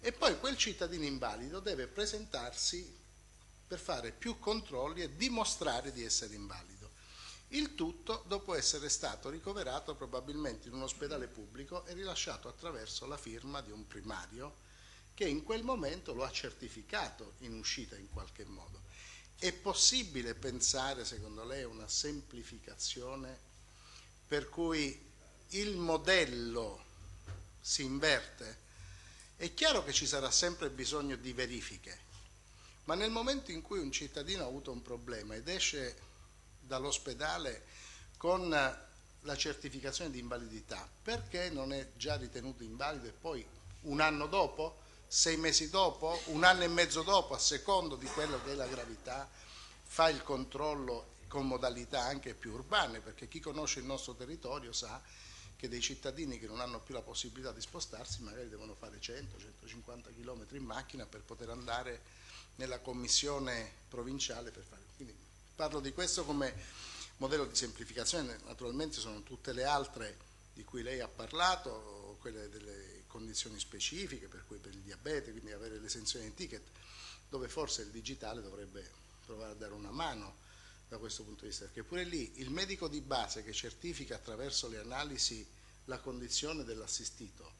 e poi quel cittadino invalido deve presentarsi per fare più controlli e dimostrare di essere invalido. Il tutto dopo essere stato ricoverato probabilmente in un ospedale pubblico e rilasciato attraverso la firma di un primario che in quel momento lo ha certificato in uscita in qualche modo. È possibile pensare, secondo lei, a una semplificazione per cui il modello si inverte? È chiaro che ci sarà sempre bisogno di verifiche, ma nel momento in cui un cittadino ha avuto un problema ed esce dall'ospedale con la certificazione di invalidità, perché non è già ritenuto invalido e poi un anno dopo, 6 mesi dopo, un anno e mezzo dopo, a secondo di quello che è la gravità, fa il controllo con modalità anche più urbane, perché chi conosce il nostro territorio sa che dei cittadini che non hanno più la possibilità di spostarsi magari devono fare 100-150 km in macchina per poter andare nella commissione provinciale per fare. Quindi, parlo di questo come modello di semplificazione. Naturalmente sono tutte le altre di cui lei ha parlato, quelle delle condizioni specifiche, per cui per il diabete, quindi avere l'esenzione di ticket, dove forse il digitale dovrebbe provare a dare una mano da questo punto di vista, perché pure lì il medico di base che certifica attraverso le analisi la condizione dell'assistito,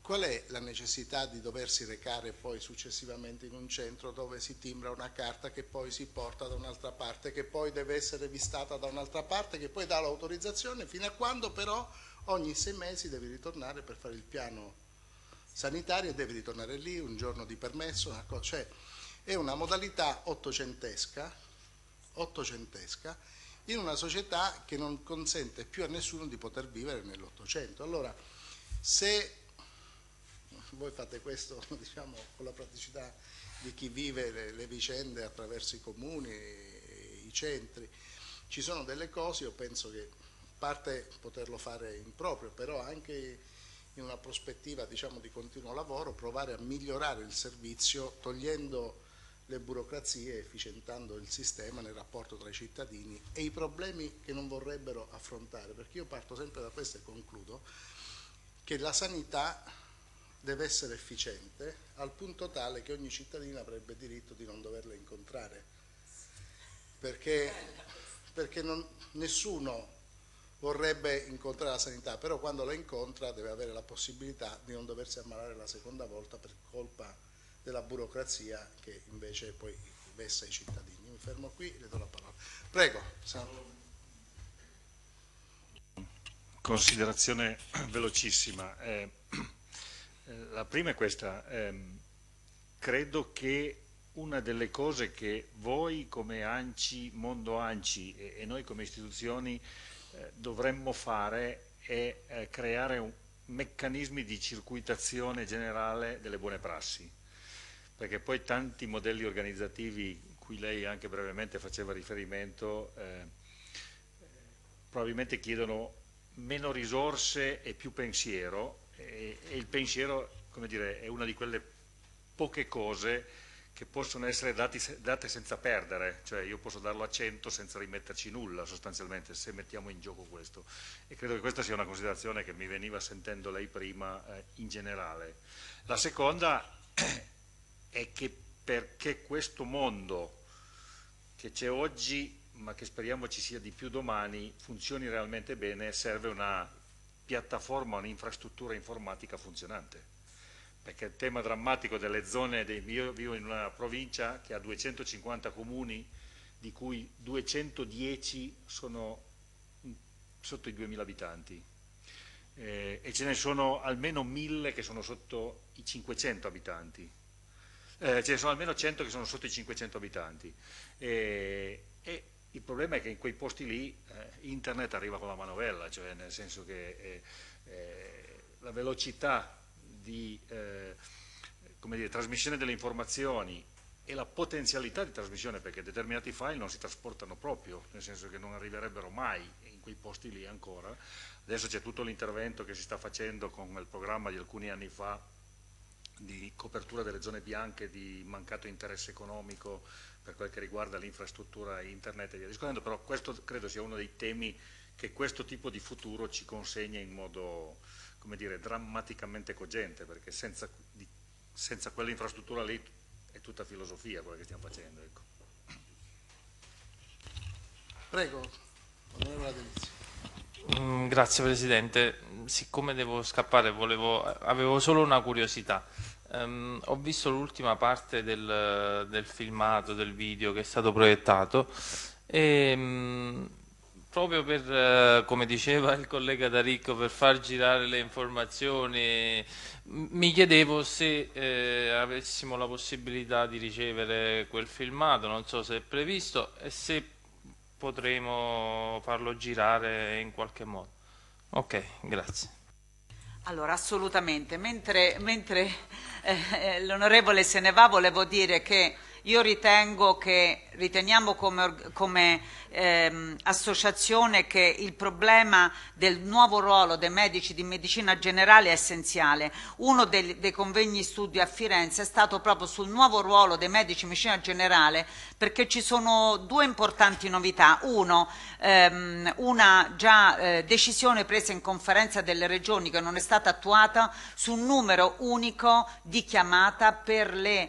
qual è la necessità di doversi recare poi successivamente in un centro dove si timbra una carta che poi si porta da un'altra parte, che poi deve essere vistata da un'altra parte, che poi dà l'autorizzazione, fino a quando però ogni 6 mesi devi ritornare per fare il piano sanitario e devi ritornare lì, un giorno di permesso, una cosa, cioè è una modalità ottocentesca in una società che non consente più a nessuno di poter vivere nell'Ottocento. Allora, se voi fate questo, diciamo, con la praticità di chi vive le vicende attraverso i comuni, i centri, ci sono delle cose, io penso che parte poterlo fare in proprio, però anche in una prospettiva, diciamo, di continuo lavoro, provare a migliorare il servizio togliendo le burocrazie e efficientando il sistema nel rapporto tra i cittadini e i problemi che non vorrebbero affrontare, perché io parto sempre da questo e concludo, che la sanità deve essere efficiente al punto tale che ogni cittadino avrebbe diritto di non doverla incontrare, perché nessuno vorrebbe incontrare la sanità, però quando la incontra deve avere la possibilità di non doversi ammalare la seconda volta per colpa della burocrazia che invece poi vessa i cittadini. Mi fermo qui e le do la parola. Prego. Considerazione velocissima. La prima è questa, credo che una delle cose che voi come ANCI, mondo ANCI e noi come istituzioni dovremmo fare è creare meccanismi di circuitazione generale delle buone prassi, perché poi tanti modelli organizzativi cui lei anche brevemente faceva riferimento probabilmente chiedono meno risorse e più pensiero, e il pensiero, come dire, è una di quelle poche cose che possono essere date senza perdere, cioè io posso darlo a 100 senza rimetterci nulla sostanzialmente, se mettiamo in gioco questo, e credo che questa sia una considerazione che mi veniva sentendo lei prima in generale. La seconda è che perché questo mondo che c'è oggi, ma che speriamo ci sia di più domani, funzioni realmente bene, serve una piattaforma, un'infrastruttura informatica funzionante. Perché il tema drammatico delle zone, io vivo in una provincia che ha 250 comuni, di cui 210 sono sotto i 2.000 abitanti e ce ne sono almeno 1.000 che sono sotto i 500 abitanti, ce ne sono almeno 100 che sono sotto i 500 abitanti e il problema è che in quei posti lì internet arriva con la manovella, cioè nel senso che la velocità di come dire, trasmissione delle informazioni e la potenzialità di trasmissione, perché determinati file non si trasportano proprio, nel senso che non arriverebbero mai in quei posti lì ancora. Adesso c'è tutto l'intervento che si sta facendo con il programma di alcuni anni fa di copertura delle zone bianche di mancato interesse economico per quel che riguarda l'infrastruttura internet e via discorrendo, però questo credo sia uno dei temi che questo tipo di futuro ci consegna in modo, come dire, drammaticamente cogente, perché senza quell'infrastruttura lì è tutta filosofia quella che stiamo facendo, ecco. Prego, onorevole Delizio. Grazie Presidente, siccome devo scappare avevo solo una curiosità. Ho visto l'ultima parte del filmato, del video che è stato proiettato e proprio per, come diceva il collega D'Aricco, per far girare le informazioni, mi chiedevo se avessimo la possibilità di ricevere quel filmato, non so se è previsto e se potremo farlo girare in qualche modo. Ok, grazie. Allora, assolutamente, mentre l'onorevole se ne va, volevo dire che io riteniamo come associazione che il problema del nuovo ruolo dei medici di medicina generale è essenziale. Uno dei convegni studio a Firenze è stato proprio sul nuovo ruolo dei medici di medicina generale, perché ci sono due importanti novità. Uno, una già decisione presa in conferenza delle regioni che non è stata attuata su un numero unico di chiamata per le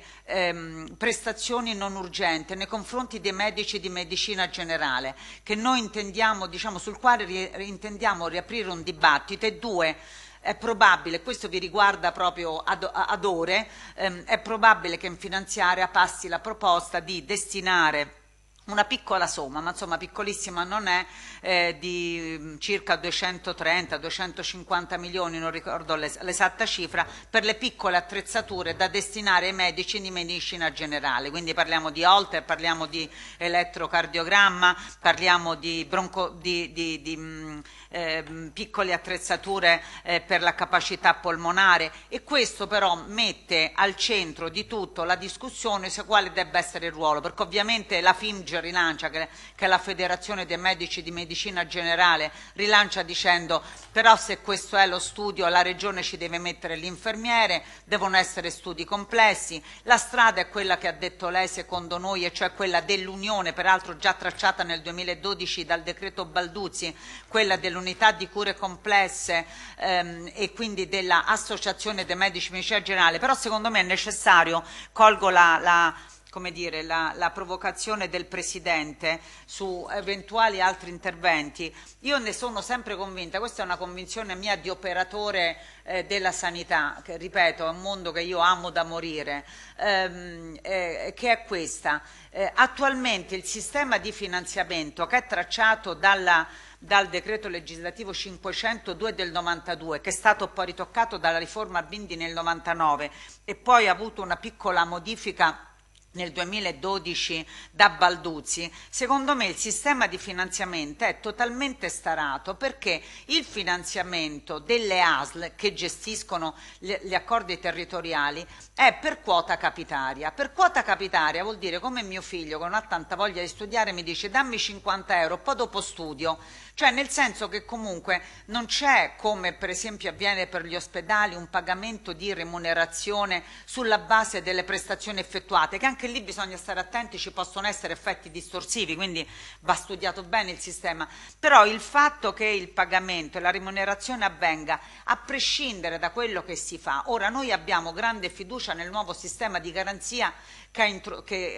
prestazioni non urgente nei confronti dei medici di medicina generale, che noi intendiamo, diciamo, sul quale intendiamo riaprire un dibattito. E due, è probabile, questo vi riguarda proprio ad ore, è probabile che in finanziaria passi la proposta di destinare una piccola somma, ma insomma piccolissima non è, di circa 230-250 milioni, non ricordo l'esatta cifra, per le piccole attrezzature da destinare ai medici di medicina generale. Quindi parliamo di holter, parliamo di elettrocardiogramma, parliamo di piccole attrezzature per la capacità polmonare, e questo però mette al centro di tutto la discussione su quale debba essere il ruolo, perché ovviamente la FIMG rilancia, che è la Federazione dei Medici di Medicina Generale, rilancia dicendo però se questo è lo studio la regione ci deve mettere l'infermiere, devono essere studi complessi, la strada è quella che ha detto lei secondo noi, e cioè quella dell'unione, peraltro già tracciata nel 2012 dal decreto Balduzzi, quella dell'unità di cure complesse e quindi dell'associazione dei medici di medicina generale. Però secondo me è necessario, colgo come dire, la provocazione del Presidente su eventuali altri interventi. Io ne sono sempre convinta, questa è una convinzione mia di operatore della sanità, che ripeto è un mondo che io amo da morire, che è questa. Attualmente il sistema di finanziamento che è tracciato dal decreto legislativo 502 del 92, che è stato poi ritoccato dalla riforma Bindi nel 99 e poi ha avuto una piccola modifica nel 2012 da Balduzzi, secondo me il sistema di finanziamento è totalmente starato, perché il finanziamento delle ASL che gestiscono gli accordi territoriali è per quota capitaria. Per quota capitaria vuol dire come mio figlio, che non ha tanta voglia di studiare, mi dice dammi 50 euro, poi dopo studio. Cioè nel senso che comunque non c'è, come per esempio avviene per gli ospedali, un pagamento di remunerazione sulla base delle prestazioni effettuate, che anche anche lì bisogna stare attenti, ci possono essere effetti distorsivi, quindi va studiato bene il sistema, però il fatto che il pagamento e la remunerazione avvenga a prescindere da quello che si fa. Ora noi abbiamo grande fiducia nel nuovo sistema di garanzia che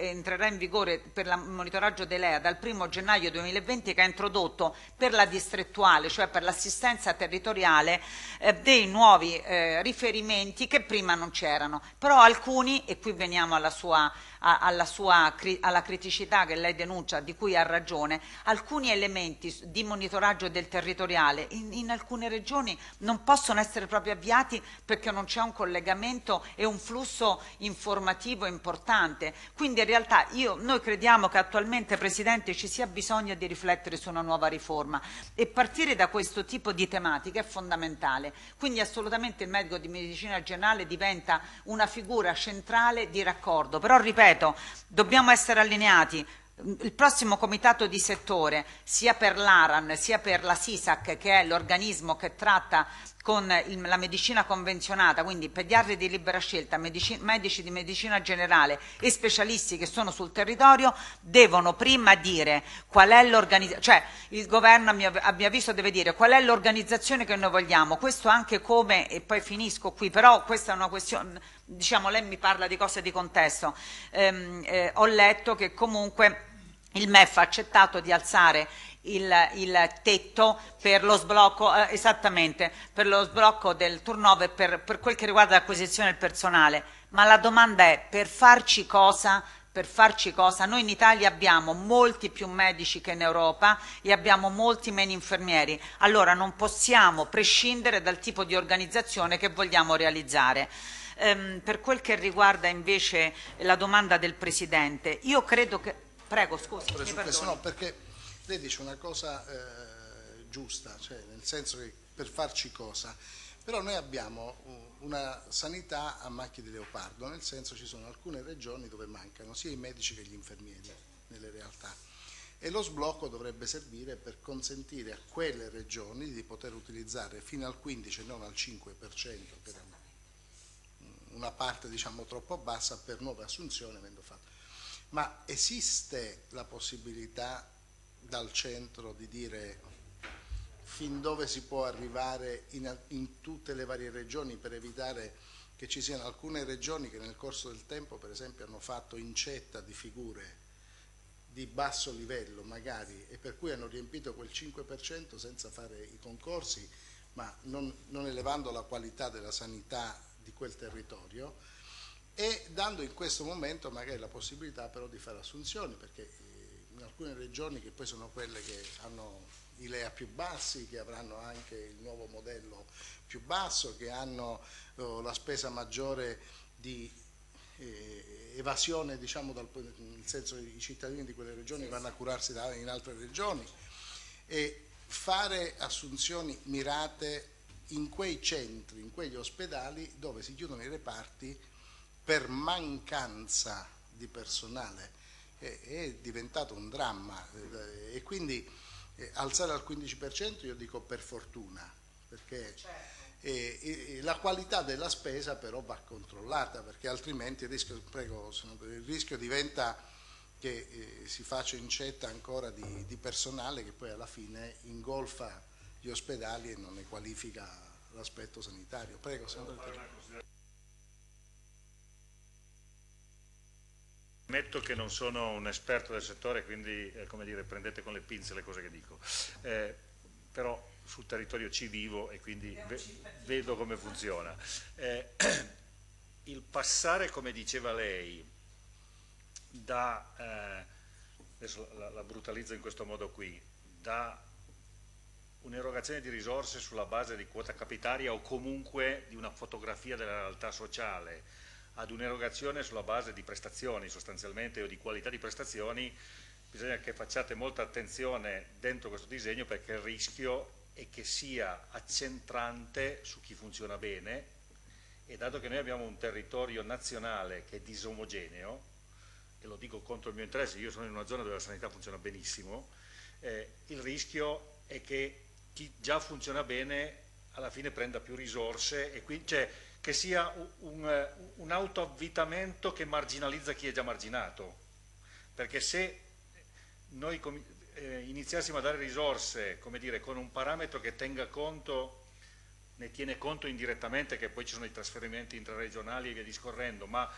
entrerà in vigore per il monitoraggio dei LEA dal 1 gennaio 2020, che ha introdotto per la distrettuale, cioè per l'assistenza territoriale, dei nuovi riferimenti che prima non c'erano, però alcuni, e qui veniamo alla criticità che lei denuncia, di cui ha ragione, alcuni elementi di monitoraggio del territoriale in alcune regioni non possono essere proprio avviati perché non c'è un collegamento e un flusso informativo importante. Quindi in realtà noi crediamo che attualmente, Presidente, ci sia bisogno di riflettere su una nuova riforma, e partire da questo tipo di tematiche è fondamentale. Quindi assolutamente il medico di medicina generale diventa una figura centrale di raccordo, però ripeto, dobbiamo essere allineati. Il prossimo comitato di settore, sia per l'ARAN sia per la SISAC, che è l'organismo che tratta con la medicina convenzionata, quindi pediatri di libera scelta, medici di medicina generale e specialisti che sono sul territorio, devono prima dire qual è l'organizzazione, cioè il governo a mio avviso deve dire qual è l'organizzazione che noi vogliamo, questo anche come, e poi finisco qui, però questa è una questione, diciamo, lei mi parla di cose di contesto, ho letto che comunque il MEF ha accettato di alzare il tetto per lo sblocco, esattamente, per lo sblocco del turnover per quel che riguarda l'acquisizione del personale, ma la domanda è: per farci cosa? Per farci cosa? Noi in Italia abbiamo molti più medici che in Europa e abbiamo molti meno infermieri, allora non possiamo prescindere dal tipo di organizzazione che vogliamo realizzare. Per quel che riguarda invece la domanda del Presidente, io credo che... Prego, scusi, mi perdoni. No, perché lei dice una cosa giusta, cioè nel senso che per farci cosa, però noi abbiamo una sanità a macchie di leopardo, nel senso ci sono alcune regioni dove mancano sia i medici che gli infermieri nelle realtà, e lo sblocco dovrebbe servire per consentire a quelle regioni di poter utilizzare fino al 15 e non al 5% per una parte, diciamo, troppo bassa per nuove assunzioni avendo fatto. Ma esiste la possibilità dal centro di dire fin dove si può arrivare in tutte le varie regioni, per evitare che ci siano alcune regioni che nel corso del tempo, per esempio, hanno fatto incetta di figure di basso livello magari, e per cui hanno riempito quel 5% senza fare i concorsi, ma non elevando la qualità della sanità di quel territorio, e dando in questo momento magari la possibilità però di fare assunzioni, perché in alcune regioni, che poi sono quelle che hanno i LEA più bassi, che avranno anche il nuovo modello più basso, che hanno la spesa maggiore di evasione, diciamo, nel senso che i cittadini di quelle regioni vanno a curarsi in altre regioni, e fare assunzioni mirate in quei centri, in quegli ospedali dove si chiudono i reparti per mancanza di personale è diventato un dramma, e quindi alzare al 15%, io dico per fortuna, perché la qualità della spesa però va controllata, perché altrimenti il rischio diventa che si faccia incetta ancora di personale che poi alla fine ingolfa gli ospedali e non ne qualifica l'aspetto sanitario. Prego, senatore. Ammetto che non sono un esperto del settore, quindi come dire, prendete con le pinze le cose che dico, però sul territorio ci vivo e quindi vedo come funziona. Il passare, come diceva lei, da, adesso la brutalizzo in questo modo qui, da un'erogazione di risorse sulla base di quota capitaria o comunque di una fotografia della realtà sociale, ad un'erogazione sulla base di prestazioni sostanzialmente, o di qualità di prestazioni, bisogna che facciate molta attenzione dentro questo disegno, perché il rischio è che sia accentrante su chi funziona bene, e dato che noi abbiamo un territorio nazionale che è disomogeneo, e lo dico contro il mio interesse, io sono in una zona dove la sanità funziona benissimo, il rischio è che chi già funziona bene alla fine prenda più risorse, e quindi, cioè, che sia un autoavvitamento che marginalizza chi è già marginato, perché se noi iniziassimo a dare risorse, come dire, con un parametro che tenga conto, ne tiene conto indirettamente, che poi ci sono i trasferimenti intraregionali e via discorrendo, ma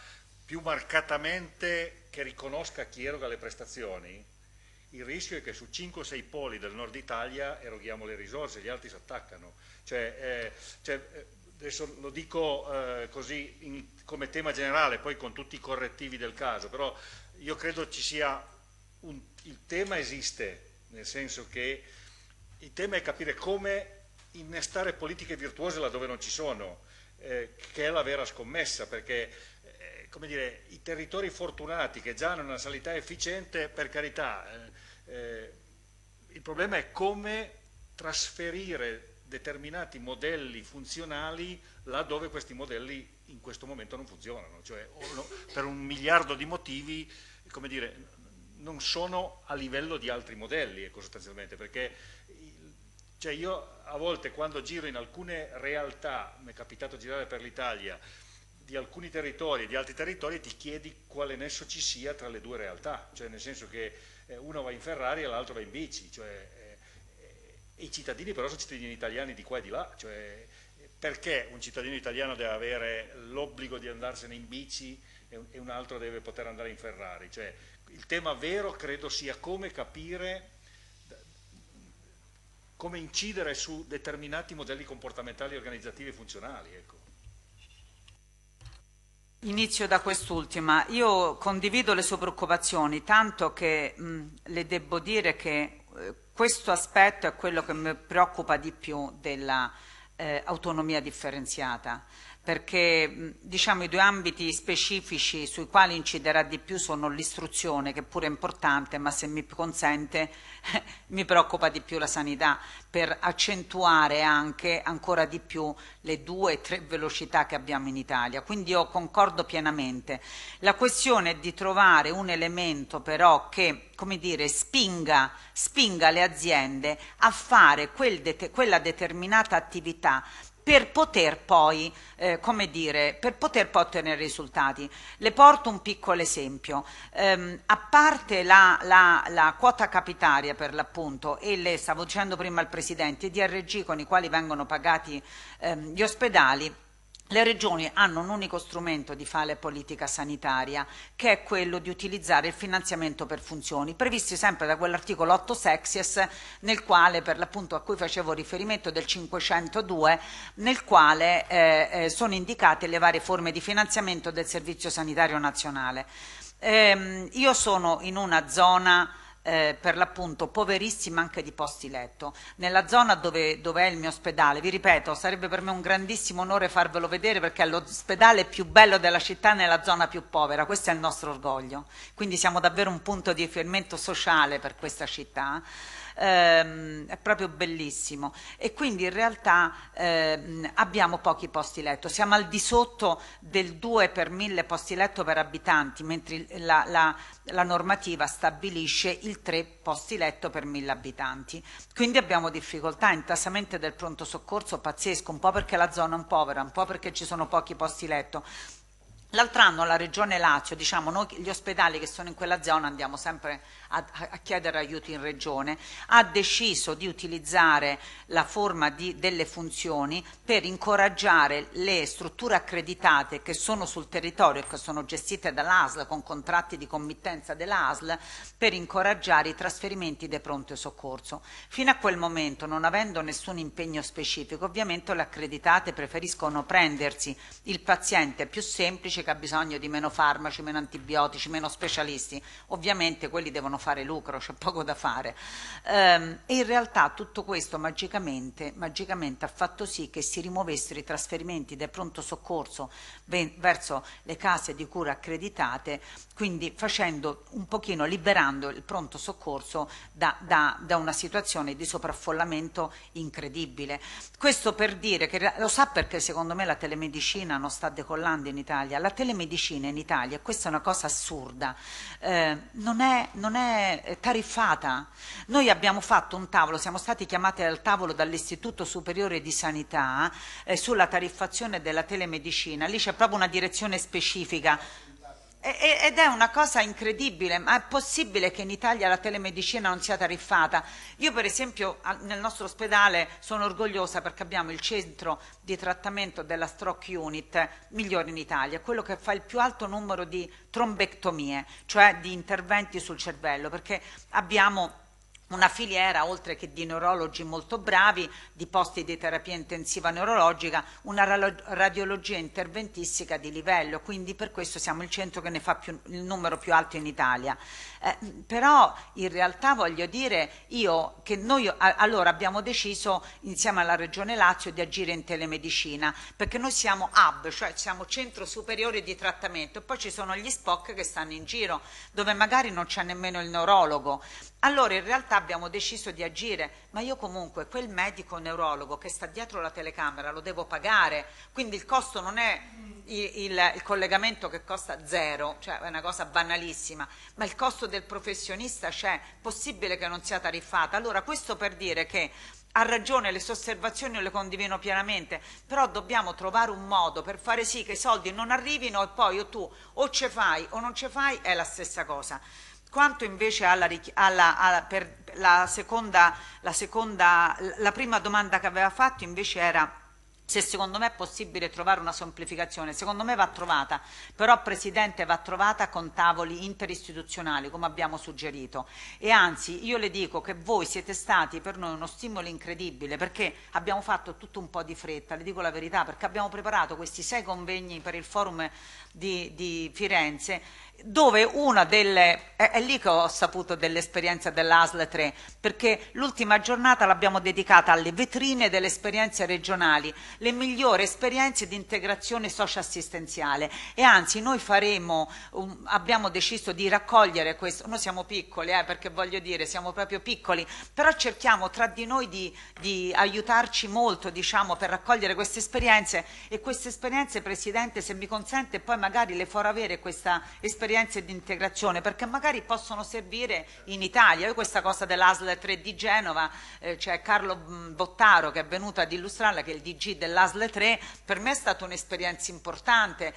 più marcatamente che riconosca chi eroga le prestazioni, il rischio è che su 5 o 6 poli del nord Italia eroghiamo le risorse, gli altri si attaccano. Adesso lo dico così come tema generale, poi con tutti i correttivi del caso, però io credo ci sia il tema esiste, nel senso che il tema è capire come innestare politiche virtuose laddove non ci sono, che è la vera scommessa, perché come dire, i territori fortunati che già hanno una sanità efficiente, per carità, il problema è come trasferire determinati modelli funzionali laddove questi modelli in questo momento non funzionano, cioè per un miliardo di motivi, come dire, non sono a livello di altri modelli, ecco, sostanzialmente, perché cioè io a volte quando giro in alcune realtà, mi è capitato girare per l'Italia, di alcuni territori e di altri territori, ti chiedi quale nesso ci sia tra le due realtà, cioè nel senso che uno va in Ferrari e l'altro va in bici, cioè, i cittadini però sono cittadini italiani di qua e di là, cioè, perché un cittadino italiano deve avere l'obbligo di andarsene in bici e un altro deve poter andare in Ferrari? Cioè, il tema vero credo sia come capire, come incidere su determinati modelli comportamentali, organizzativi e funzionali. Ecco. Inizio da quest'ultima. Io condivido le sue preoccupazioni, tanto che le devo dire che questo aspetto è quello che mi preoccupa di più dell'autonomia differenziata, perché diciamo i due ambiti specifici sui quali inciderà di più sono l'istruzione, che pure è importante, ma se mi consente mi preoccupa di più la sanità, per accentuare anche ancora di più le 2-3 velocità che abbiamo in Italia. Quindi io concordo pienamente. La questione è di trovare un elemento però che, come dire, spinga le aziende a fare quella determinata attività per poter poi, come dire, per poter poi ottenere risultati. Le porto un piccolo esempio. A parte la quota capitaria per l'appunto, e le stavo dicendo prima al Presidente, i DRG con i quali vengono pagati gli ospedali, le regioni hanno un unico strumento di fare politica sanitaria, che è quello di utilizzare il finanziamento per funzioni, previsti sempre da quell'articolo 8 sexies, nel quale, per l'appunto a cui facevo riferimento, del 502, nel quale sono indicate le varie forme di finanziamento del Servizio sanitario nazionale. Io sono in una zona per l'appunto poverissima anche di posti letto, nella zona dove è il mio ospedale. Vi ripeto, sarebbe per me un grandissimo onore farvelo vedere, perché è l'ospedale più bello della città nella zona più povera, questo è il nostro orgoglio, quindi siamo davvero un punto di riferimento sociale per questa città, è proprio bellissimo, e quindi in realtà abbiamo pochi posti letto, siamo al di sotto del 2/1000 posti letto per abitanti, mentre la normativa stabilisce il 3 posti letto per 1000 abitanti, quindi abbiamo difficoltà, intassamento del pronto soccorso pazzesco, un po' perché la zona è un povera, un po' perché ci sono pochi posti letto. L'altro anno la Regione Lazio, diciamo, noi gli ospedali che sono in quella zona andiamo sempre a chiedere aiuto in Regione, ha deciso di utilizzare la forma delle funzioni per incoraggiare le strutture accreditate che sono sul territorio e che sono gestite dall'ASL con contratti di committenza dell'ASL, per incoraggiare i trasferimenti dei pronto soccorso. Fino a quel momento, non avendo nessun impegno specifico, ovviamente le accreditate preferiscono prendersi il paziente più semplice, che ha bisogno di meno farmaci, meno antibiotici, meno specialisti. Ovviamente quelli devono fare lucro, c'è poco da fare. E in realtà tutto questo magicamente ha fatto sì che si rimuovessero i trasferimenti del pronto soccorso verso le case di cura accreditate, quindi facendo un pochino, liberando il pronto soccorso da una situazione di sovraffollamento incredibile. Questo per dire che, lo sa perché secondo me la telemedicina non sta decollando in Italia, la telemedicina in Italia, questa è una cosa assurda, non è tariffata. Noi abbiamo fatto un tavolo, siamo stati chiamati al tavolo dall'Istituto Superiore di Sanità sulla tariffazione della telemedicina, lì c'è proprio una direzione specifica. Ed è una cosa incredibile, ma è possibile che in Italia la telemedicina non sia tariffata? Io per esempio nel nostro ospedale sono orgogliosa perché abbiamo il centro di trattamento della Stroke Unit migliore in Italia, quello che fa il più alto numero di trombectomie, cioè di interventi sul cervello, perché abbiamo una filiera, oltre che di neurologi molto bravi, di posti di terapia intensiva neurologica, una radiologia interventistica di livello, quindi per questo siamo il centro che ne fa il numero più alto in Italia. Però in realtà voglio dire allora abbiamo deciso insieme alla Regione Lazio di agire in telemedicina, perché noi siamo hub, cioè siamo centro superiore di trattamento, e poi ci sono gli SPOC che stanno in giro, dove magari non c'è nemmeno il neurologo. Allora in realtà abbiamo deciso di agire, ma io comunque quel medico neurologo che sta dietro la telecamera lo devo pagare, quindi il costo non è il collegamento che costa zero, cioè è una cosa banalissima, ma il costo del professionista c'è, possibile che non sia tariffata. Allora questo per dire che ha ragione, le sue osservazioni le condivido pienamente, però dobbiamo trovare un modo per fare sì che i soldi non arrivino e poi o ce fai o non ce fai, è la stessa cosa. Quanto invece alla prima domanda che aveva fatto invece era se secondo me è possibile trovare una semplificazione. Secondo me va trovata, però Presidente va trovata con tavoli interistituzionali come abbiamo suggerito, e anzi io le dico che voi siete stati per noi uno stimolo incredibile, perché abbiamo fatto tutto un po' di fretta, le dico la verità, perché abbiamo preparato questi 6 convegni per il forum di Firenze, dove una delle, è lì che ho saputo dell'esperienza dell'ASL 3, perché l'ultima giornata l'abbiamo dedicata alle vetrine delle esperienze regionali, le migliori esperienze di integrazione socioassistenziale, e anzi noi faremo, abbiamo deciso di raccogliere questo, noi siamo piccoli perché voglio dire siamo proprio piccoli, però cerchiamo tra di noi di aiutarci molto, diciamo, per raccogliere queste esperienze, e queste esperienze, Presidente, se mi consente, poi magari le farò avere questa esperienza di integrazione, perché magari possono servire in Italia. Io questa cosa dell'ASL 3 di Genova, c'è Carlo Bottaro che è venuto ad illustrarla, che è il DG dell'ASL 3, per me è stata un'esperienza importante,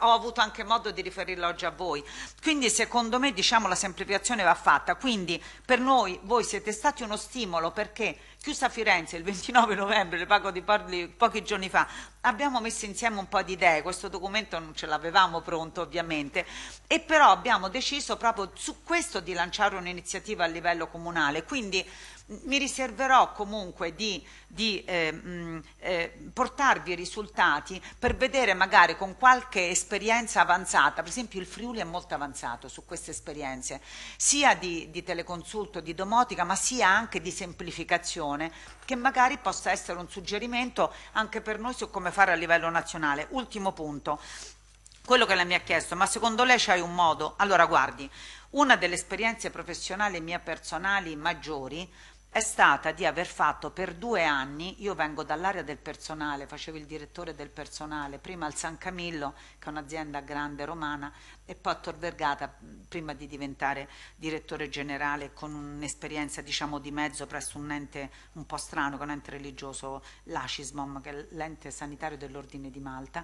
ho avuto anche modo di riferirla oggi a voi, quindi secondo me, diciamo, la semplificazione va fatta. Quindi per noi voi siete stati uno stimolo, perché chiusa Firenze il 29 novembre, le pago di parli pochi giorni fa, abbiamo messo insieme un po' di idee, questo documento non ce l'avevamo pronto ovviamente, e però abbiamo deciso proprio su questo di lanciare un'iniziativa a livello comunale, quindi mi riserverò comunque di portarvi i risultati per vedere magari con qualche esperienza avanzata. Per esempio il Friuli è molto avanzato su queste esperienze, sia di teleconsulto, di domotica, ma sia anche di semplificazione, che magari possa essere un suggerimento anche per noi su come fare a livello nazionale. Ultimo punto, quello che lei mi ha chiesto, ma secondo lei c'è un modo? Allora guardi, una delle esperienze professionali mie personali maggiori è stata di aver fatto per 2 anni, io vengo dall'area del personale, facevo il direttore del personale, prima al San Camillo, che è un'azienda grande romana, e poi a Tor Vergata, prima di diventare direttore generale, con un'esperienza, diciamo, di mezzo presso un ente un po' strano, che è un ente religioso, l'ACISMOM, che è l'ente sanitario dell'Ordine di Malta,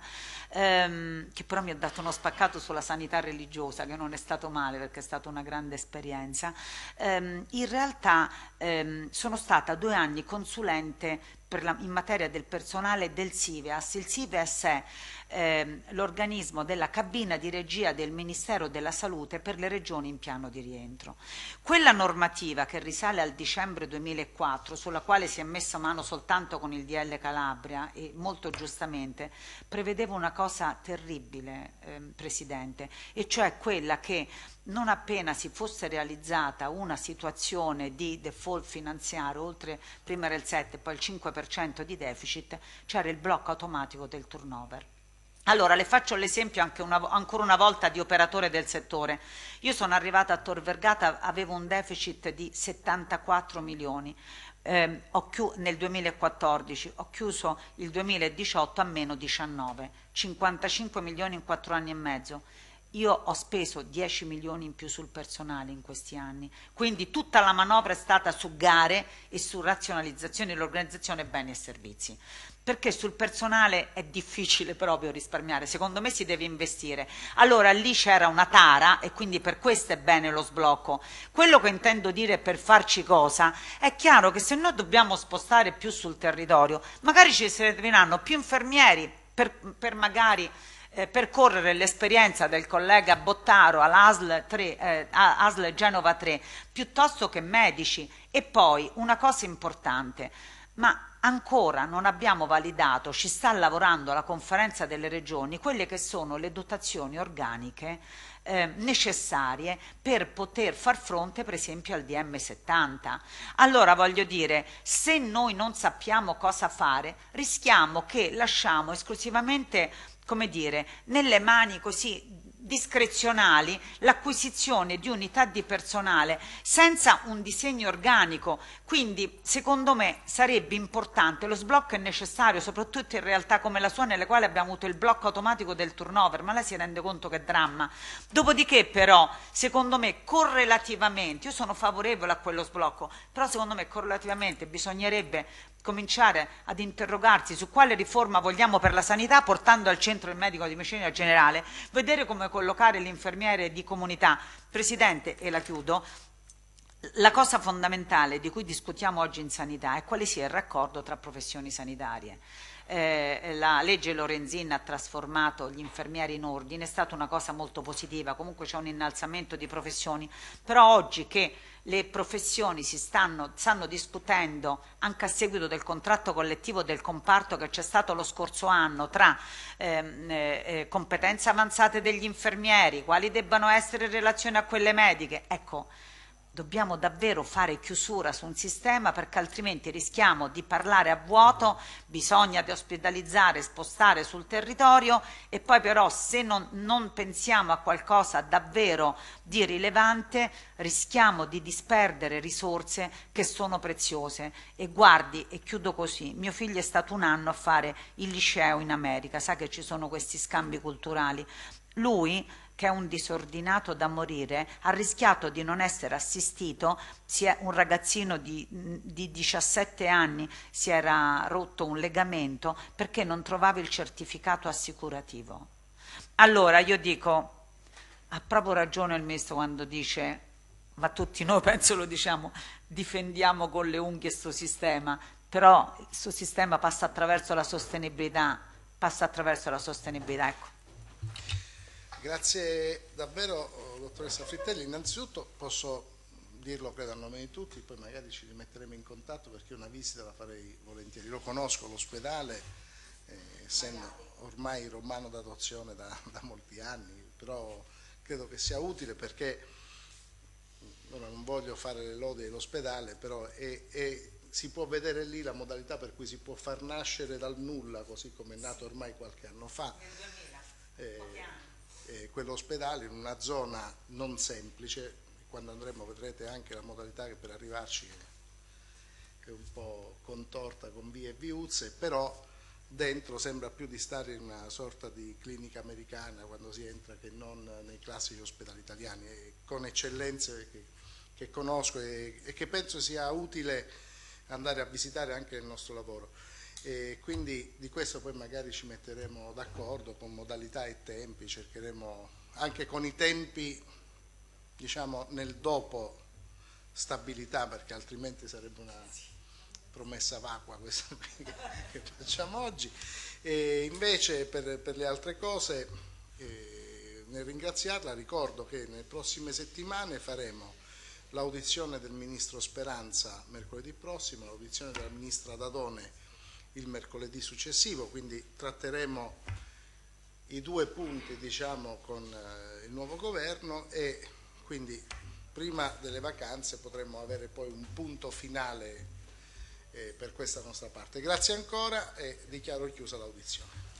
che però mi ha dato uno spaccato sulla sanità religiosa, che non è stato male, perché è stata una grande esperienza. In realtà sono stata 2 anni consulente in materia del personale del SIVEAS. Il SIVEAS è l'organismo della cabina di regia del Ministero della Salute per le regioni in piano di rientro. Quella normativa che risale al dicembre 2004, sulla quale si è messa mano soltanto con il DL Calabria, e molto giustamente, prevedeva una cosa terribile, Presidente, e cioè quella che non appena si fosse realizzata una situazione di default finanziario, prima era il 7 poi il 5% di deficit, c'era il blocco automatico del turnover. Allora le faccio l'esempio ancora una volta di operatore del settore. Io sono arrivata a Tor Vergata, avevo un deficit di 74 milioni, nel 2014, ho chiuso il 2018 a meno 19, 55 milioni in 4 anni e mezzo. Io ho speso 10 milioni in più sul personale in questi anni, quindi tutta la manovra è stata su gare e su razionalizzazione dell'organizzazione beni e servizi, perché sul personale è difficile proprio risparmiare, secondo me si deve investire. Allora lì c'era una tara e quindi per questo è bene lo sblocco. Quello che intendo dire per farci cosa, è chiaro che se noi dobbiamo spostare più sul territorio, magari ci serviranno più infermieri per magari percorrere l'esperienza del collega Bottaro all'ASL Genova 3 piuttosto che medici. E poi una cosa importante, ma ancora non abbiamo validato, ci sta lavorando la conferenza delle regioni, quelle che sono le dotazioni organiche necessarie per poter far fronte per esempio al DM70. Allora voglio dire, se noi non sappiamo cosa fare, rischiamo che lasciamo esclusivamente, come dire, nelle mani così discrezionali l'acquisizione di unità di personale senza un disegno organico. Quindi secondo me sarebbe importante, lo sblocco è necessario soprattutto in realtà come la sua, nelle quali abbiamo avuto il blocco automatico del turnover, ma lei si rende conto che dramma. Dopodiché però secondo me correlativamente, io sono favorevole a quello sblocco, però secondo me correlativamente bisognerebbe cominciare ad interrogarsi su quale riforma vogliamo per la sanità, portando al centro il medico di medicina generale, vedere come collocare l'infermiere di comunità. Presidente, e la chiudo, la cosa fondamentale di cui discutiamo oggi in sanità è quale sia il raccordo tra professioni sanitarie. La legge Lorenzin ha trasformato gli infermieri in ordine, è stata una cosa molto positiva, comunque c'è un innalzamento di professioni, però oggi che le professioni si stanno discutendo anche a seguito del contratto collettivo del comparto che c'è stato lo scorso anno tra competenze avanzate degli infermieri, quali debbano essere in relazione a quelle mediche, ecco, dobbiamo davvero fare chiusura su un sistema, perché altrimenti rischiamo di parlare a vuoto, bisogna ospedalizzare, spostare sul territorio e poi però se non pensiamo a qualcosa davvero di rilevante rischiamo di disperdere risorse che sono preziose. E guardi, e chiudo così, mio figlio è stato un anno a fare il liceo in America, sa che ci sono questi scambi culturali, lui che è un disordinato da morire, ha rischiato di non essere assistito, un ragazzino di 17 anni si era rotto un legamento perché non trovava il certificato assicurativo. Allora io dico, ha proprio ragione il Ministro quando dice, ma tutti noi penso lo diciamo, difendiamo con le unghie sto sistema, però questo sistema passa attraverso la sostenibilità, ecco. Grazie davvero dottoressa Frittelli, innanzitutto posso dirlo credo a nome di tutti, poi magari ci rimetteremo in contatto perché una visita la farei volentieri, lo conosco l'ospedale, essendo ormai romano d'adozione da molti anni, però credo che sia utile perché, ora non voglio fare le lodi dell'ospedale, però si può vedere lì la modalità per cui si può far nascere dal nulla, così come è nato ormai qualche anno fa. Quell'ospedale in una zona non semplice, quando andremo vedrete anche la modalità che per arrivarci è un po' contorta con vie e viuzze, però dentro sembra più di stare in una sorta di clinica americana quando si entra che non nei classici ospedali italiani, con eccellenze che conosco e che penso sia utile andare a visitare anche nel nostro lavoro. E quindi di questo poi magari ci metteremo d'accordo con modalità e tempi, cercheremo anche con i tempi, diciamo, nel dopo stabilità, perché altrimenti sarebbe una promessa vacua questa che facciamo oggi. E invece per le altre cose, nel ringraziarla ricordo che nelle prossime settimane faremo l'audizione del Ministro Speranza mercoledì prossimo, l'audizione della Ministra Dadone il mercoledì successivo, quindi tratteremo i due punti, diciamo, con il nuovo governo, e quindi prima delle vacanze potremo avere poi un punto finale per questa nostra parte. Grazie ancora e dichiaro chiusa l'audizione.